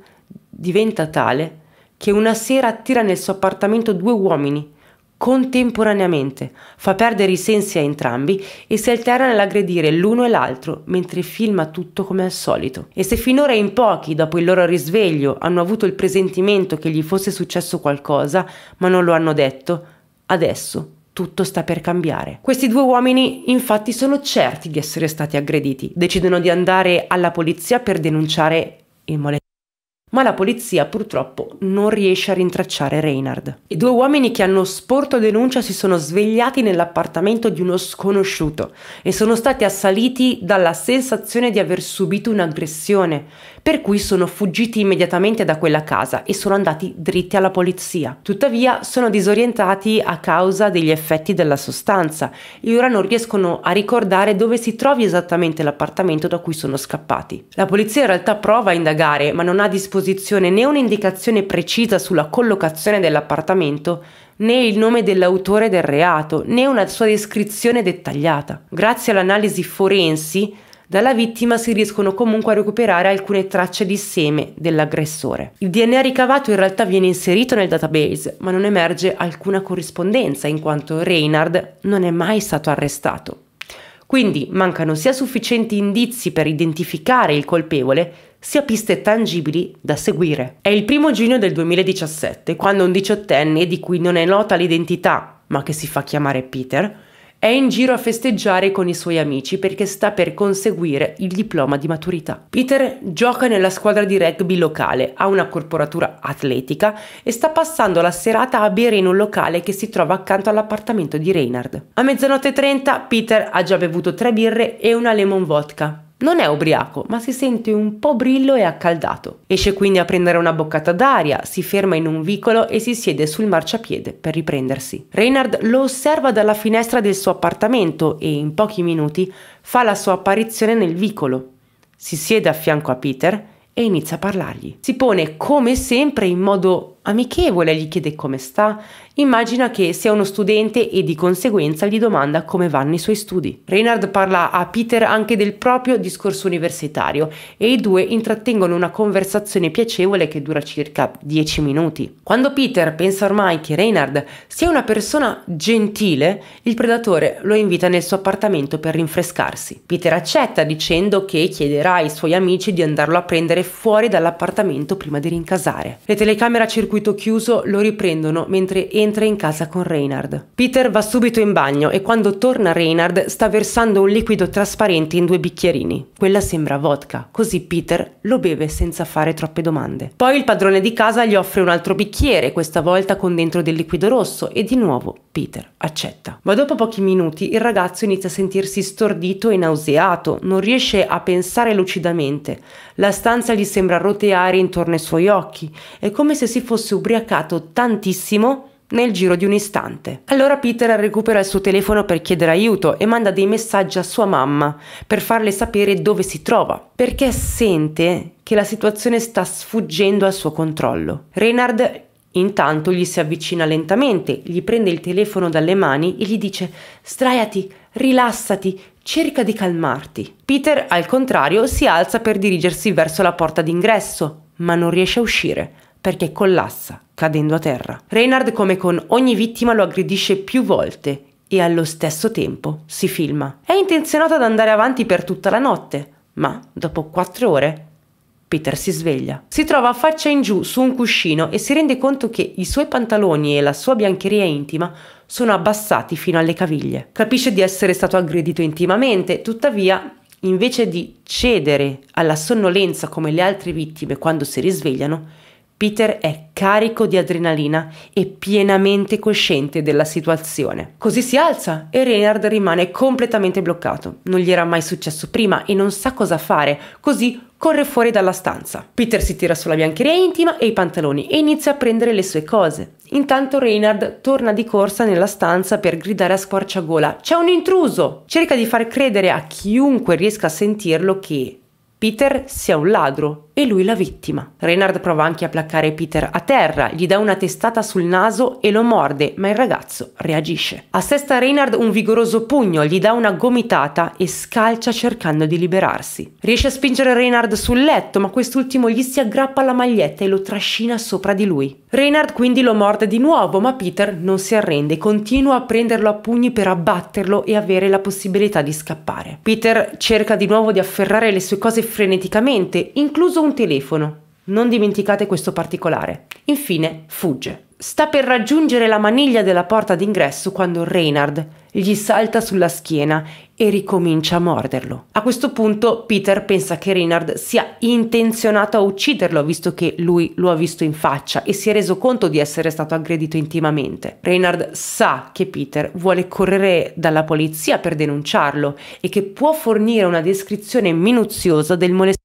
diventa tale che una sera attira nel suo appartamento due uomini contemporaneamente, fa perdere i sensi a entrambi e si alterna nell'aggredire l'uno e l'altro mentre filma tutto come al solito. E se finora in pochi, dopo il loro risveglio, hanno avuto il presentimento che gli fosse successo qualcosa, ma non lo hanno detto, adesso tutto sta per cambiare. Questi due uomini infatti sono certi di essere stati aggrediti, decidono di andare alla polizia per denunciare il molestamento. Ma la polizia purtroppo non riesce a rintracciare Reynard. I due uomini che hanno sporto denuncia si sono svegliati nell'appartamento di uno sconosciuto e sono stati assaliti dalla sensazione di aver subito un'aggressione, per cui sono fuggiti immediatamente da quella casa e sono andati dritti alla polizia. Tuttavia sono disorientati a causa degli effetti della sostanza e ora non riescono a ricordare dove si trovi esattamente l'appartamento da cui sono scappati. La polizia in realtà prova a indagare, ma non ha disposizione né un'indicazione precisa sulla collocazione dell'appartamento, né il nome dell'autore del reato, né una sua descrizione dettagliata. Grazie all'analisi forensi, dalla vittima si riescono comunque a recuperare alcune tracce di seme dell'aggressore. Il D N A ricavato in realtà viene inserito nel database, ma non emerge alcuna corrispondenza, in quanto Reynard non è mai stato arrestato. Quindi mancano sia sufficienti indizi per identificare il colpevole, sia piste tangibili da seguire. È il primo giugno del duemiladiciassette, quando un diciottenne, di cui non è nota l'identità, ma che si fa chiamare Peter, è in giro a festeggiare con i suoi amici perché sta per conseguire il diploma di maturità. Peter gioca nella squadra di rugby locale, ha una corporatura atletica e sta passando la serata a bere in un locale che si trova accanto all'appartamento di Reynard. A mezzanotte e trenta Peter ha già bevuto tre birre e una lemon vodka. Non è ubriaco, ma si sente un po' brillo e accaldato. Esce quindi a prendere una boccata d'aria, si ferma in un vicolo e si siede sul marciapiede per riprendersi. Reynard lo osserva dalla finestra del suo appartamento e in pochi minuti fa la sua apparizione nel vicolo. Si siede a fianco a Peter e inizia a parlargli. Si pone come sempre in modo amichevole, gli chiede come sta, immagina che sia uno studente e di conseguenza gli domanda come vanno i suoi studi. Reynard parla a Peter anche del proprio discorso universitario e i due intrattengono una conversazione piacevole che dura circa dieci minuti. Quando Peter pensa ormai che Reynard sia una persona gentile, il predatore lo invita nel suo appartamento per rinfrescarsi. Peter accetta dicendo che chiederà ai suoi amici di andarlo a prendere fuori dall'appartamento prima di rincasare. Le telecamere circolano chiuso lo riprendono mentre entra in casa con Reynard. Peter va subito in bagno e quando torna Reynard sta versando un liquido trasparente in due bicchierini. Quella sembra vodka, così Peter lo beve senza fare troppe domande. Poi il padrone di casa gli offre un altro bicchiere, questa volta con dentro del liquido rosso, e di nuovo Peter accetta. Ma dopo pochi minuti il ragazzo inizia a sentirsi stordito e nauseato, non riesce a pensare lucidamente. La stanza gli sembra roteare intorno ai suoi occhi, è come se si fosse ubriacato tantissimo nel giro di un istante. Allora Peter recupera il suo telefono per chiedere aiuto e manda dei messaggi a sua mamma per farle sapere dove si trova, perché sente che la situazione sta sfuggendo al suo controllo. Reynard intanto gli si avvicina lentamente, gli prende il telefono dalle mani e gli dice «Sdraiati, rilassati, cerca di calmarti». Peter, al contrario, si alza per dirigersi verso la porta d'ingresso, ma non riesce a uscire perché collassa, cadendo a terra. Reynard, come con ogni vittima, lo aggredisce più volte e allo stesso tempo si filma. È intenzionato ad andare avanti per tutta la notte, ma dopo quattro ore Peter si sveglia. Si trova faccia in giù su un cuscino e si rende conto che i suoi pantaloni e la sua biancheria intima sono abbassati fino alle caviglie. Capisce di essere stato aggredito intimamente, tuttavia, invece di cedere alla sonnolenza come le altre vittime quando si risvegliano, Peter è carico di adrenalina e pienamente cosciente della situazione. Così si alza e Reynard rimane completamente bloccato. Non gli era mai successo prima e non sa cosa fare, così corre fuori dalla stanza. Peter si tira sulla biancheria intima e i pantaloni e inizia a prendere le sue cose. Intanto Reynard torna di corsa nella stanza per gridare a squarciagola «C'è un intruso!». Cerca di far credere a chiunque riesca a sentirlo che Peter sia un ladro e lui la vittima. Reynard prova anche a placcare Peter a terra, gli dà una testata sul naso e lo morde, ma il ragazzo reagisce. Assesta a Reynard un vigoroso pugno, gli dà una gomitata e scalcia cercando di liberarsi. Riesce a spingere Reynard sul letto, ma quest'ultimo gli si aggrappa alla maglietta e lo trascina sopra di lui. Reynard quindi lo morde di nuovo, ma Peter non si arrende, continua a prenderlo a pugni per abbatterlo e avere la possibilità di scappare. Peter cerca di nuovo di afferrare le sue cose freneticamente, incluso un telefono, non dimenticate questo particolare. Infine fugge. Sta per raggiungere la maniglia della porta d'ingresso quando Reynard gli salta sulla schiena e ricomincia a morderlo. A questo punto Peter pensa che Reynard sia intenzionato a ucciderlo, visto che lui lo ha visto in faccia e si è reso conto di essere stato aggredito intimamente. Reynard sa che Peter vuole correre dalla polizia per denunciarlo e che può fornire una descrizione minuziosa del molestamento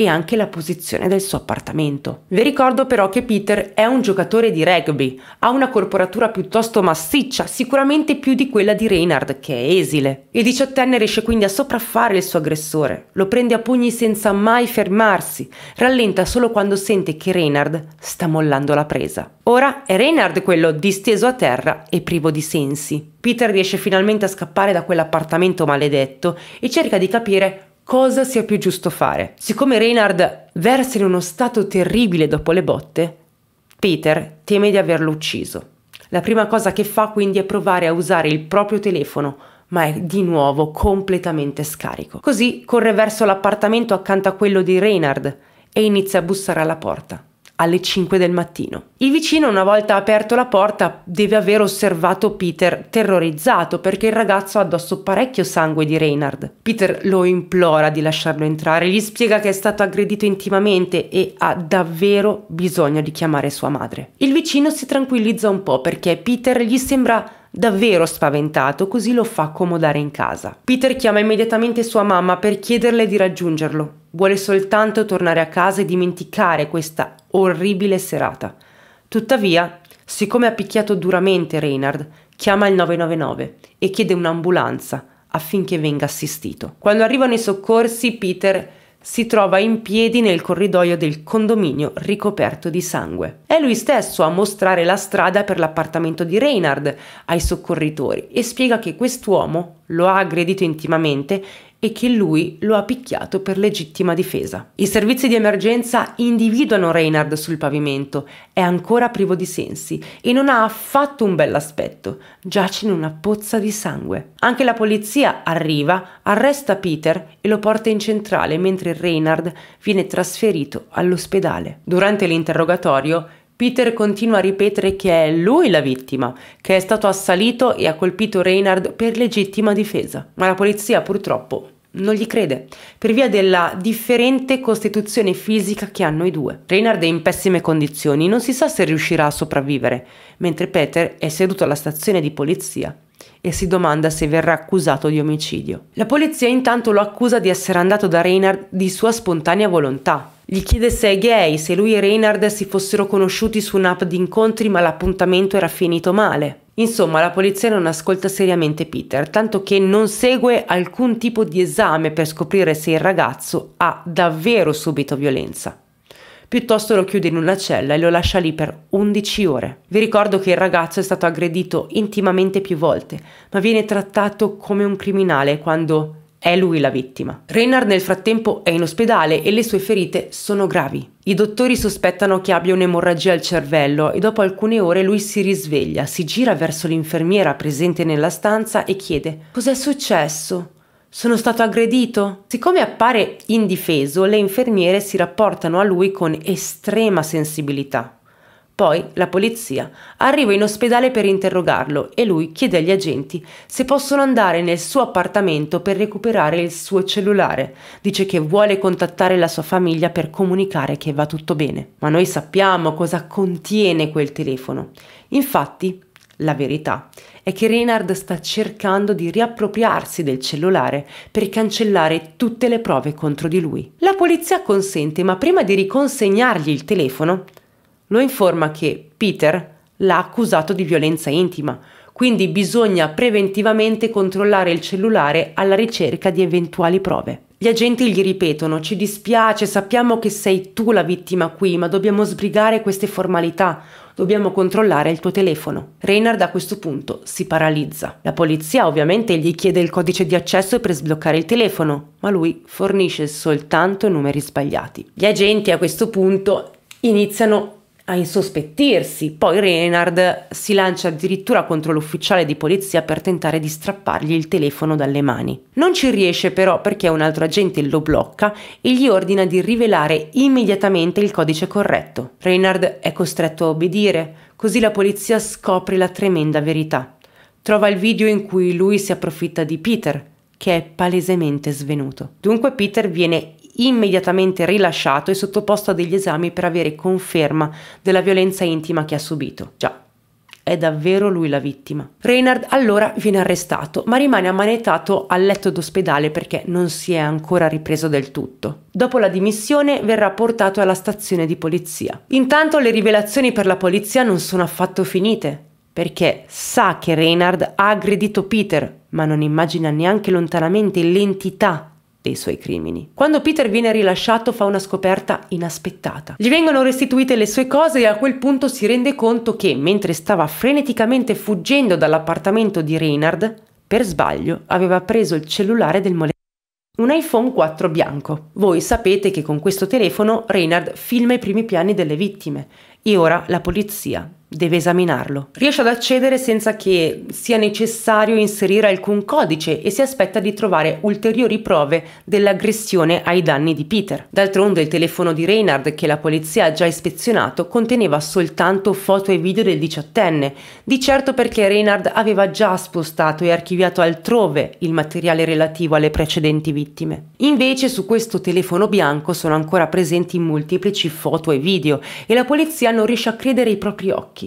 e anche la posizione del suo appartamento. Vi ricordo però che Peter è un giocatore di rugby, ha una corporatura piuttosto massiccia, sicuramente più di quella di Reynard, che è esile. Il diciottenne riesce quindi a sopraffare il suo aggressore, lo prende a pugni senza mai fermarsi, rallenta solo quando sente che Reynard sta mollando la presa. Ora è Reynard quello disteso a terra e privo di sensi. Peter riesce finalmente a scappare da quell'appartamento maledetto e cerca di capire cosa sia più giusto fare. Siccome Reynard versa in uno stato terribile dopo le botte, Peter teme di averlo ucciso. La prima cosa che fa quindi è provare a usare il proprio telefono, ma è di nuovo completamente scarico. Così corre verso l'appartamento accanto a quello di Reynard e inizia a bussare alla porta alle cinque del mattino. Il vicino, una volta aperto la porta, deve aver osservato Peter terrorizzato perché il ragazzo ha addosso parecchio sangue di Reynard. Peter lo implora di lasciarlo entrare, gli spiega che è stato aggredito intimamente e ha davvero bisogno di chiamare sua madre. Il vicino si tranquillizza un po' perché Peter gli sembra davvero spaventato, così lo fa accomodare in casa. Peter chiama immediatamente sua mamma per chiederle di raggiungerlo. Vuole soltanto tornare a casa e dimenticare questa orribile serata. Tuttavia, siccome ha picchiato duramente Reynard, chiama il nove nove nove e chiede un'ambulanza affinché venga assistito. Quando arrivano i soccorsi, Peter si trova in piedi nel corridoio del condominio ricoperto di sangue. È lui stesso a mostrare la strada per l'appartamento di Reynard ai soccorritori e spiega che quest'uomo lo ha aggredito intimamente e che lui lo ha picchiato per legittima difesa. I servizi di emergenza individuano Reynard sul pavimento, è ancora privo di sensi e non ha affatto un bell'aspetto, giace in una pozza di sangue. Anche la polizia arriva, arresta Peter e lo porta in centrale, mentre Reynard viene trasferito all'ospedale. Durante l'interrogatorio Peter continua a ripetere che è lui la vittima, che è stato assalito e ha colpito Reynard per legittima difesa, ma la polizia purtroppo non gli crede, per via della differente costituzione fisica che hanno i due. Reynard è in pessime condizioni, non si sa se riuscirà a sopravvivere, mentre Peter è seduto alla stazione di polizia e si domanda se verrà accusato di omicidio. La polizia intanto lo accusa di essere andato da Reynard di sua spontanea volontà. Gli chiede se è gay, se lui e Reynard si fossero conosciuti su un'app di incontri ma l'appuntamento era finito male. Insomma, la polizia non ascolta seriamente Peter, tanto che non segue alcun tipo di esame per scoprire se il ragazzo ha davvero subito violenza. Piuttosto lo chiude in una cella e lo lascia lì per undici ore. Vi ricordo che il ragazzo è stato aggredito intimamente più volte, ma viene trattato come un criminale quando è lui la vittima. Reynard nel frattempo è in ospedale e le sue ferite sono gravi. I dottori sospettano che abbia un'emorragia al cervello e dopo alcune ore lui si risveglia, si gira verso l'infermiera presente nella stanza e chiede: «Cos'è successo? Sono stato aggredito?» Siccome appare indifeso, le infermiere si rapportano a lui con estrema sensibilità. Poi la polizia arriva in ospedale per interrogarlo e lui chiede agli agenti se possono andare nel suo appartamento per recuperare il suo cellulare. Dice che vuole contattare la sua famiglia per comunicare che va tutto bene. Ma noi sappiamo cosa contiene quel telefono. Infatti, la verità è che Reynard sta cercando di riappropriarsi del cellulare per cancellare tutte le prove contro di lui. La polizia consente, ma prima di riconsegnargli il telefono, lo informa che Peter l'ha accusato di violenza intima, quindi bisogna preventivamente controllare il cellulare alla ricerca di eventuali prove. Gli agenti gli ripetono: «Ci dispiace, sappiamo che sei tu la vittima qui, ma dobbiamo sbrigare queste formalità, dobbiamo controllare il tuo telefono». Reynard a questo punto si paralizza. La polizia ovviamente gli chiede il codice di accesso per sbloccare il telefono, ma lui fornisce soltanto numeri sbagliati. Gli agenti a questo punto iniziano a insospettirsi, poi Reynard si lancia addirittura contro l'ufficiale di polizia per tentare di strappargli il telefono dalle mani. Non ci riesce però perché un altro agente lo blocca e gli ordina di rivelare immediatamente il codice corretto. Reynard è costretto a obbedire, così la polizia scopre la tremenda verità. Trova il video in cui lui si approfitta di Peter, che è palesemente svenuto. Dunque Peter viene immediatamente rilasciato e sottoposto a degli esami per avere conferma della violenza intima che ha subito. Già, è davvero lui la vittima. Reynard allora viene arrestato, ma rimane ammanettato al letto d'ospedale perché non si è ancora ripreso del tutto. Dopo la dimissione verrà portato alla stazione di polizia. Intanto le rivelazioni per la polizia non sono affatto finite, perché sa che Reynard ha aggredito Peter, ma non immagina neanche lontanamente l'entità dei suoi crimini. Quando Peter viene rilasciato fa una scoperta inaspettata. Gli vengono restituite le sue cose e a quel punto si rende conto che, mentre stava freneticamente fuggendo dall'appartamento di Reynard, per sbaglio aveva preso il cellulare del molestatore, un iPhone quattro bianco. Voi sapete che con questo telefono Reynard filma i primi piani delle vittime e ora la polizia deve esaminarlo. Riesce ad accedere senza che sia necessario inserire alcun codice e si aspetta di trovare ulteriori prove dell'aggressione ai danni di Peter. D'altronde il telefono di Reynard, che la polizia ha già ispezionato, conteneva soltanto foto e video del diciottenne, di certo perché Reynard aveva già spostato e archiviato altrove il materiale relativo alle precedenti vittime. Invece su questo telefono bianco sono ancora presenti molteplici foto e video e la polizia non riesce a credere ai propri occhi,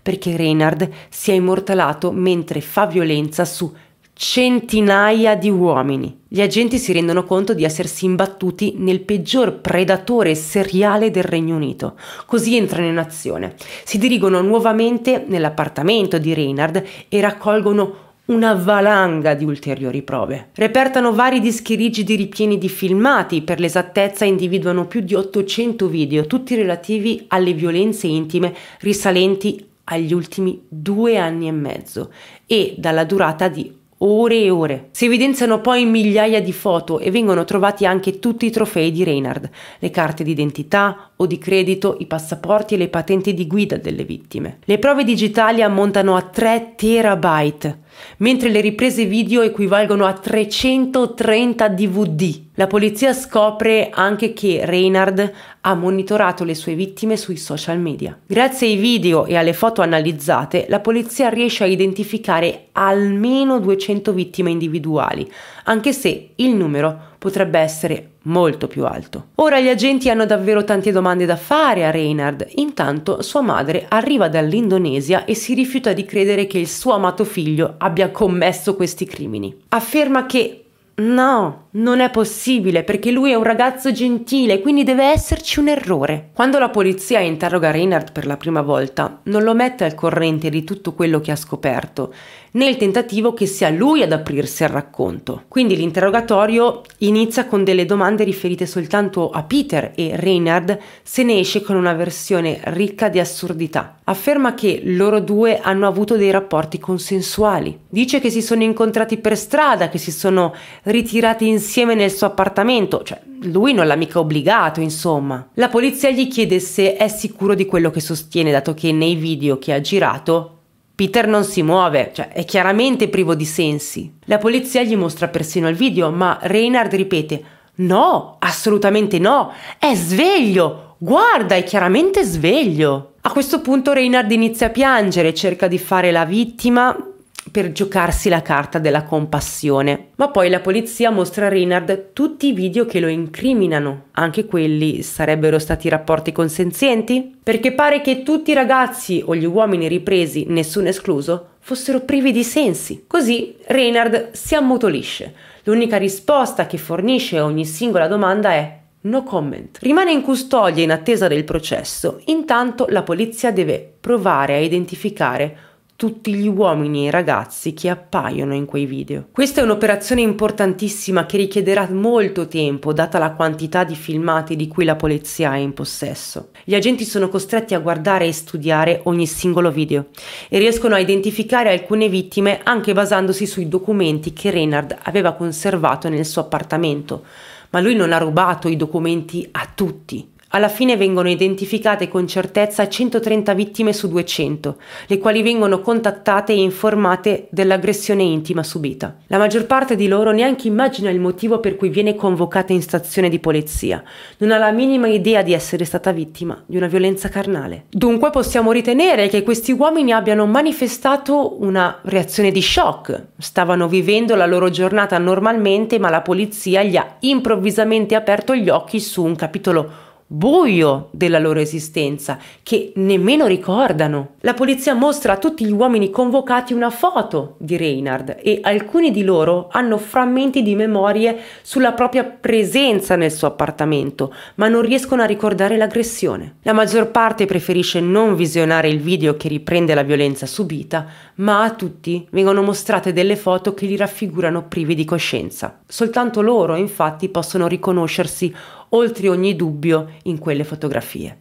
perché Reynard si è immortalato mentre fa violenza su centinaia di uomini. Gli agenti si rendono conto di essersi imbattuti nel peggior predatore seriale del Regno Unito, così entrano in azione. Si dirigono nuovamente nell'appartamento di Reynard e raccolgono una valanga di ulteriori prove. Repertano vari dischi rigidi ripieni di filmati, per l'esattezza individuano più di ottocento video, tutti relativi alle violenze intime risalenti agli ultimi due anni e mezzo e dalla durata di ore e ore. Si evidenziano poi migliaia di foto e vengono trovati anche tutti i trofei di Reynard, le carte d'identità o di credito, i passaporti e le patenti di guida delle vittime. Le prove digitali ammontano a tre terabyte, mentre le riprese video equivalgono a trecentotrenta D V D. La polizia scopre anche che Reynard ha monitorato le sue vittime sui social media. Grazie ai video e alle foto analizzate, la polizia riesce a identificare almeno duecento vittime individuali, anche se il numero potrebbe essere molto più alto. Ora gli agenti hanno davvero tante domande da fare a Reynard. Intanto sua madre arriva dall'Indonesia e si rifiuta di credere che il suo amato figlio abbia commesso questi crimini. Afferma che no, non è possibile perché lui è un ragazzo gentile, quindi deve esserci un errore. Quando la polizia interroga Reynard per la prima volta, non lo mette al corrente di tutto quello che ha scoperto, nel tentativo che sia lui ad aprirsi al racconto. Quindi l'interrogatorio inizia con delle domande riferite soltanto a Peter e Reynard se ne esce con una versione ricca di assurdità. Afferma che loro due hanno avuto dei rapporti consensuali. Dice che si sono incontrati per strada, che si sono ritirati insieme nel suo appartamento, cioè lui non l'ha mica obbligato, insomma. La polizia gli chiede se è sicuro di quello che sostiene, dato che nei video che ha girato Peter non si muove, cioè è chiaramente privo di sensi. La polizia gli mostra persino il video, ma Reynard ripete no, assolutamente no, è sveglio, guarda, è chiaramente sveglio. A questo punto Reynard inizia a piangere, cerca di fare la vittima per giocarsi la carta della compassione. Ma poi la polizia mostra a Reynard tutti i video che lo incriminano. Anche quelli sarebbero stati rapporti consenzienti? Perché pare che tutti i ragazzi o gli uomini ripresi, nessuno escluso, fossero privi di sensi. Così Reynard si ammutolisce. L'unica risposta che fornisce a ogni singola domanda è no comment. Rimane in custodia in attesa del processo. Intanto la polizia deve provare a identificare tutti gli uomini e i ragazzi che appaiono in quei video. Questa è un'operazione importantissima che richiederà molto tempo, data la quantità di filmati di cui la polizia è in possesso. Gli agenti sono costretti a guardare e studiare ogni singolo video e riescono a identificare alcune vittime anche basandosi sui documenti che Reynard aveva conservato nel suo appartamento, ma lui non ha rubato i documenti a tutti. Alla fine vengono identificate con certezza centotrenta vittime su duecento, le quali vengono contattate e informate dell'aggressione intima subita. La maggior parte di loro neanche immagina il motivo per cui viene convocata in stazione di polizia, non ha la minima idea di essere stata vittima di una violenza carnale. Dunque possiamo ritenere che questi uomini abbiano manifestato una reazione di shock. Stavano vivendo la loro giornata normalmente, ma la polizia gli ha improvvisamente aperto gli occhi su un capitolo buio della loro esistenza che nemmeno ricordano. La polizia mostra a tutti gli uomini convocati una foto di Reynard e alcuni di loro hanno frammenti di memorie sulla propria presenza nel suo appartamento, ma non riescono a ricordare l'aggressione. La maggior parte preferisce non visionare il video che riprende la violenza subita, ma a tutti vengono mostrate delle foto che li raffigurano privi di coscienza. Soltanto loro, infatti, possono riconoscersi oltre ogni dubbio in quelle fotografie.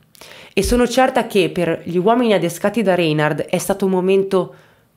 E sono certa che per gli uomini adescati da Reynard è stato un momento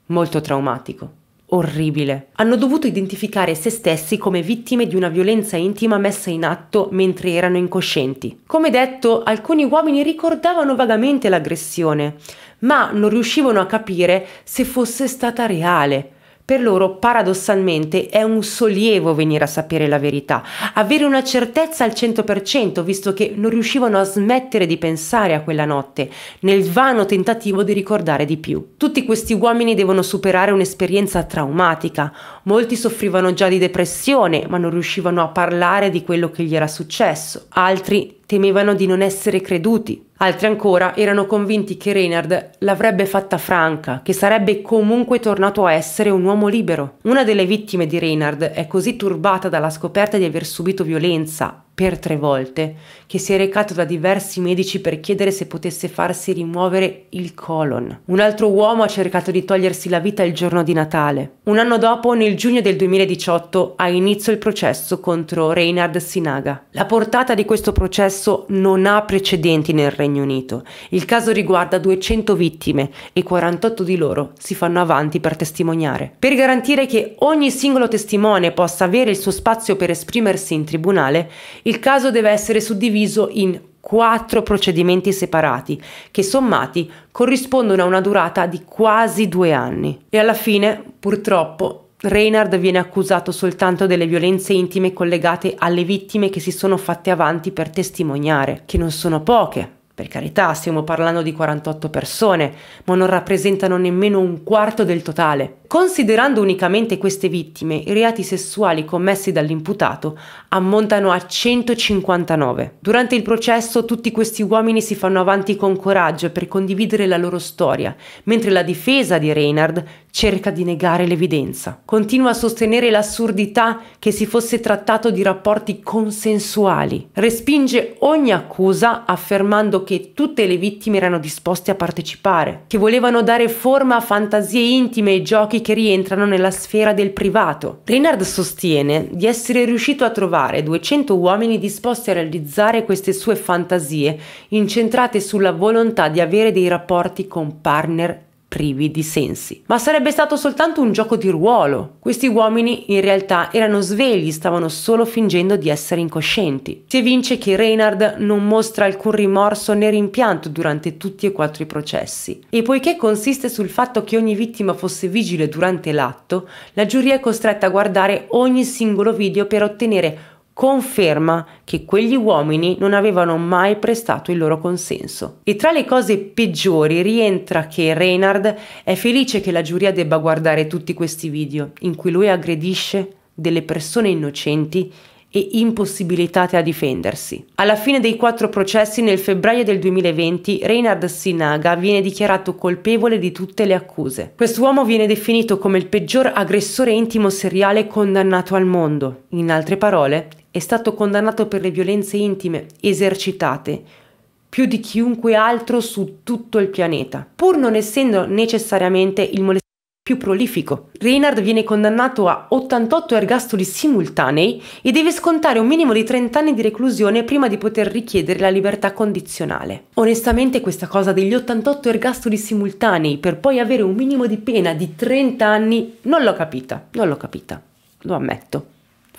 molto traumatico, orribile. Hanno dovuto identificare se stessi come vittime di una violenza intima messa in atto mentre erano incoscienti. Come detto, alcuni uomini ricordavano vagamente l'aggressione, ma non riuscivano a capire se fosse stata reale. Per loro, paradossalmente, è un sollievo venire a sapere la verità, avere una certezza al cento per cento, visto che non riuscivano a smettere di pensare a quella notte, nel vano tentativo di ricordare di più. Tutti questi uomini devono superare un'esperienza traumatica. Molti soffrivano già di depressione, ma non riuscivano a parlare di quello che gli era successo. Altri temevano di non essere creduti. Altri ancora erano convinti che Reynard l'avrebbe fatta franca, che sarebbe comunque tornato a essere un uomo libero. Una delle vittime di Reynard è così turbata dalla scoperta di aver subito violenza per tre volte che si è recato da diversi medici per chiedere se potesse farsi rimuovere il colon. Un altro uomo ha cercato di togliersi la vita il giorno di Natale. Un anno dopo, nel giugno del duemiladiciotto, ha inizio il processo contro Reynard Sinaga. La portata di questo processo non ha precedenti nel Regno Unito. Il caso riguarda duecento vittime e quarantotto di loro si fanno avanti per testimoniare. Per garantire che ogni singolo testimone possa avere il suo spazio per esprimersi in tribunale, il caso deve essere suddiviso in quattro procedimenti separati, che sommati corrispondono a una durata di quasi due anni. E alla fine, purtroppo, Reynard viene accusato soltanto delle violenze intime collegate alle vittime che si sono fatte avanti per testimoniare, che non sono poche. Per carità, stiamo parlando di quarantotto persone, ma non rappresentano nemmeno un quarto del totale. Considerando unicamente queste vittime, i reati sessuali commessi dall'imputato ammontano a centocinquantanove. Durante il processo tutti questi uomini si fanno avanti con coraggio per condividere la loro storia, mentre la difesa di Reynard cerca di negare l'evidenza. Continua a sostenere l'assurdità che si fosse trattato di rapporti consensuali. Respinge ogni accusa affermando che tutte le vittime erano disposte a partecipare, che volevano dare forma a fantasie intime e giochi che rientrano nella sfera del privato. Reynard sostiene di essere riuscito a trovare duecento uomini disposti a realizzare queste sue fantasie incentrate sulla volontà di avere dei rapporti con partner privi di sensi. Ma sarebbe stato soltanto un gioco di ruolo. Questi uomini in realtà erano svegli, stavano solo fingendo di essere incoscienti. Si evince che Reynard non mostra alcun rimorso né rimpianto durante tutti e quattro i processi. E poiché consiste sul fatto che ogni vittima fosse vigile durante l'atto, la giuria è costretta a guardare ogni singolo video per ottenere conferma che quegli uomini non avevano mai prestato il loro consenso. E tra le cose peggiori rientra che Reynard è felice che la giuria debba guardare tutti questi video in cui lui aggredisce delle persone innocenti e impossibilitate a difendersi. Alla fine dei quattro processi, nel febbraio del duemilaventi, Reynard Sinaga viene dichiarato colpevole di tutte le accuse. Quest'uomo viene definito come il peggior aggressore intimo seriale condannato al mondo. In altre parole, è stato condannato per le violenze intime esercitate più di chiunque altro su tutto il pianeta, pur non essendo necessariamente il molestatore più prolifico. Reynard viene condannato a ottantotto ergastoli simultanei e deve scontare un minimo di trenta anni di reclusione prima di poter richiedere la libertà condizionale. Onestamente questa cosa degli ottantotto ergastoli simultanei per poi avere un minimo di pena di trenta anni non l'ho capita, non l'ho capita, lo ammetto.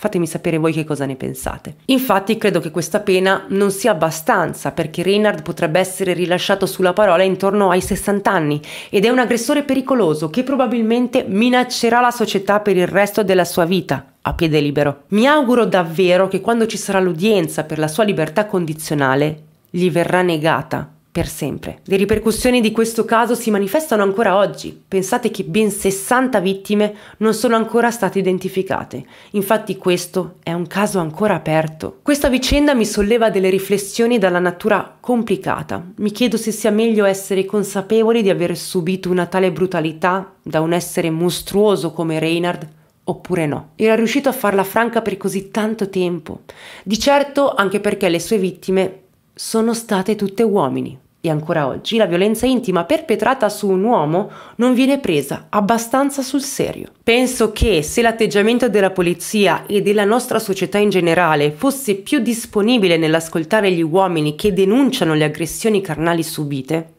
Fatemi sapere voi che cosa ne pensate. Infatti credo che questa pena non sia abbastanza, perché Reynard potrebbe essere rilasciato sulla parola intorno ai sessanta anni ed è un aggressore pericoloso che probabilmente minaccerà la società per il resto della sua vita a piede libero. Mi auguro davvero che quando ci sarà l'udienza per la sua libertà condizionale gli verrà negata per sempre. Le ripercussioni di questo caso si manifestano ancora oggi. Pensate che ben sessanta vittime non sono ancora state identificate. Infatti questo è un caso ancora aperto. Questa vicenda mi solleva delle riflessioni dalla natura complicata. Mi chiedo se sia meglio essere consapevoli di aver subito una tale brutalità da un essere mostruoso come Reynard, oppure no. Era riuscito a farla franca per così tanto tempo. Di certo anche perché le sue vittime sono state tutte uomini. E ancora oggi la violenza intima perpetrata su un uomo non viene presa abbastanza sul serio. Penso che se l'atteggiamento della polizia e della nostra società in generale fosse più disponibile nell'ascoltare gli uomini che denunciano le aggressioni carnali subite,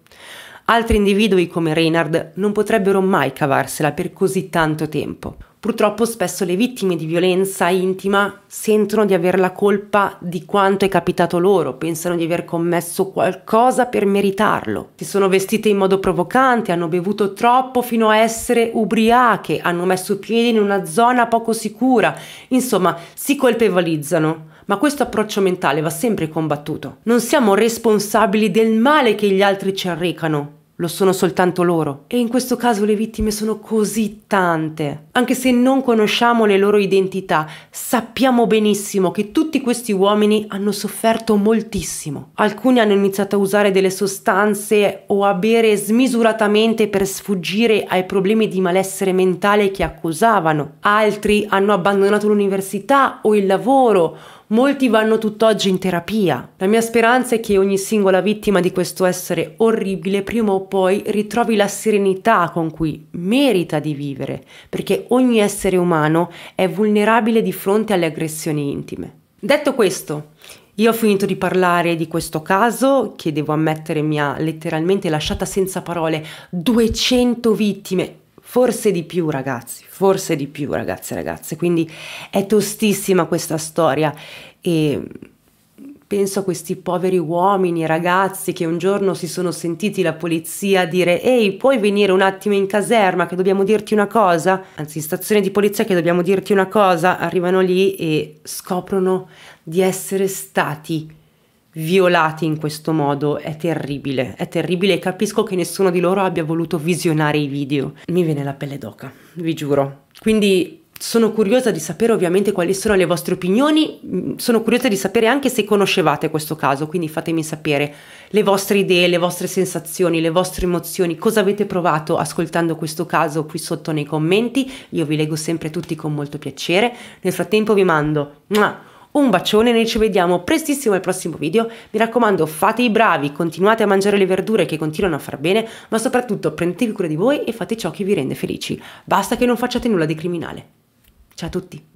altri individui come Reynard non potrebbero mai cavarsela per così tanto tempo. Purtroppo spesso le vittime di violenza intima sentono di aver la colpa di quanto è capitato loro, pensano di aver commesso qualcosa per meritarlo. Si sono vestite in modo provocante, hanno bevuto troppo fino a essere ubriache, hanno messo piedi in una zona poco sicura, insomma si colpevolizzano. Ma questo approccio mentale va sempre combattuto. Non siamo responsabili del male che gli altri ci arrecano. Lo sono soltanto loro. E in questo caso le vittime sono così tante. Anche se non conosciamo le loro identità, sappiamo benissimo che tutti questi uomini hanno sofferto moltissimo. Alcuni hanno iniziato a usare delle sostanze o a bere smisuratamente per sfuggire ai problemi di malessere mentale che accusavano. Altri hanno abbandonato l'università o il lavoro. Molti vanno tutt'oggi in terapia. La mia speranza è che ogni singola vittima di questo essere orribile prima o poi ritrovi la serenità con cui merita di vivere, perché ogni essere umano è vulnerabile di fronte alle aggressioni intime. Detto questo, io ho finito di parlare di questo caso, che devo ammettere mi ha letteralmente lasciata senza parole. duecento vittime. Forse di più ragazzi, forse di più ragazze e ragazze, quindi è tostissima questa storia e penso a questi poveri uomini e ragazzi che un giorno si sono sentiti la polizia dire «Ehi, puoi venire un attimo in caserma che dobbiamo dirti una cosa?» Anzi, in stazione di polizia che dobbiamo dirti una cosa, arrivano lì e scoprono di essere stati violati in questo modo è terribile, è terribile e capisco che nessuno di loro abbia voluto visionare i video. Mi viene la pelle d'oca, vi giuro. Quindi sono curiosa di sapere ovviamente quali sono le vostre opinioni, sono curiosa di sapere anche se conoscevate questo caso, quindi fatemi sapere le vostre idee, le vostre sensazioni, le vostre emozioni, cosa avete provato ascoltando questo caso qui sotto nei commenti. Io vi leggo sempre tutti con molto piacere, nel frattempo vi mando un bacione, noi ci vediamo prestissimo al prossimo video, mi raccomando fate i bravi, continuate a mangiare le verdure che continuano a far bene, ma soprattutto prendetevi cura di voi e fate ciò che vi rende felici, basta che non facciate nulla di criminale. Ciao a tutti!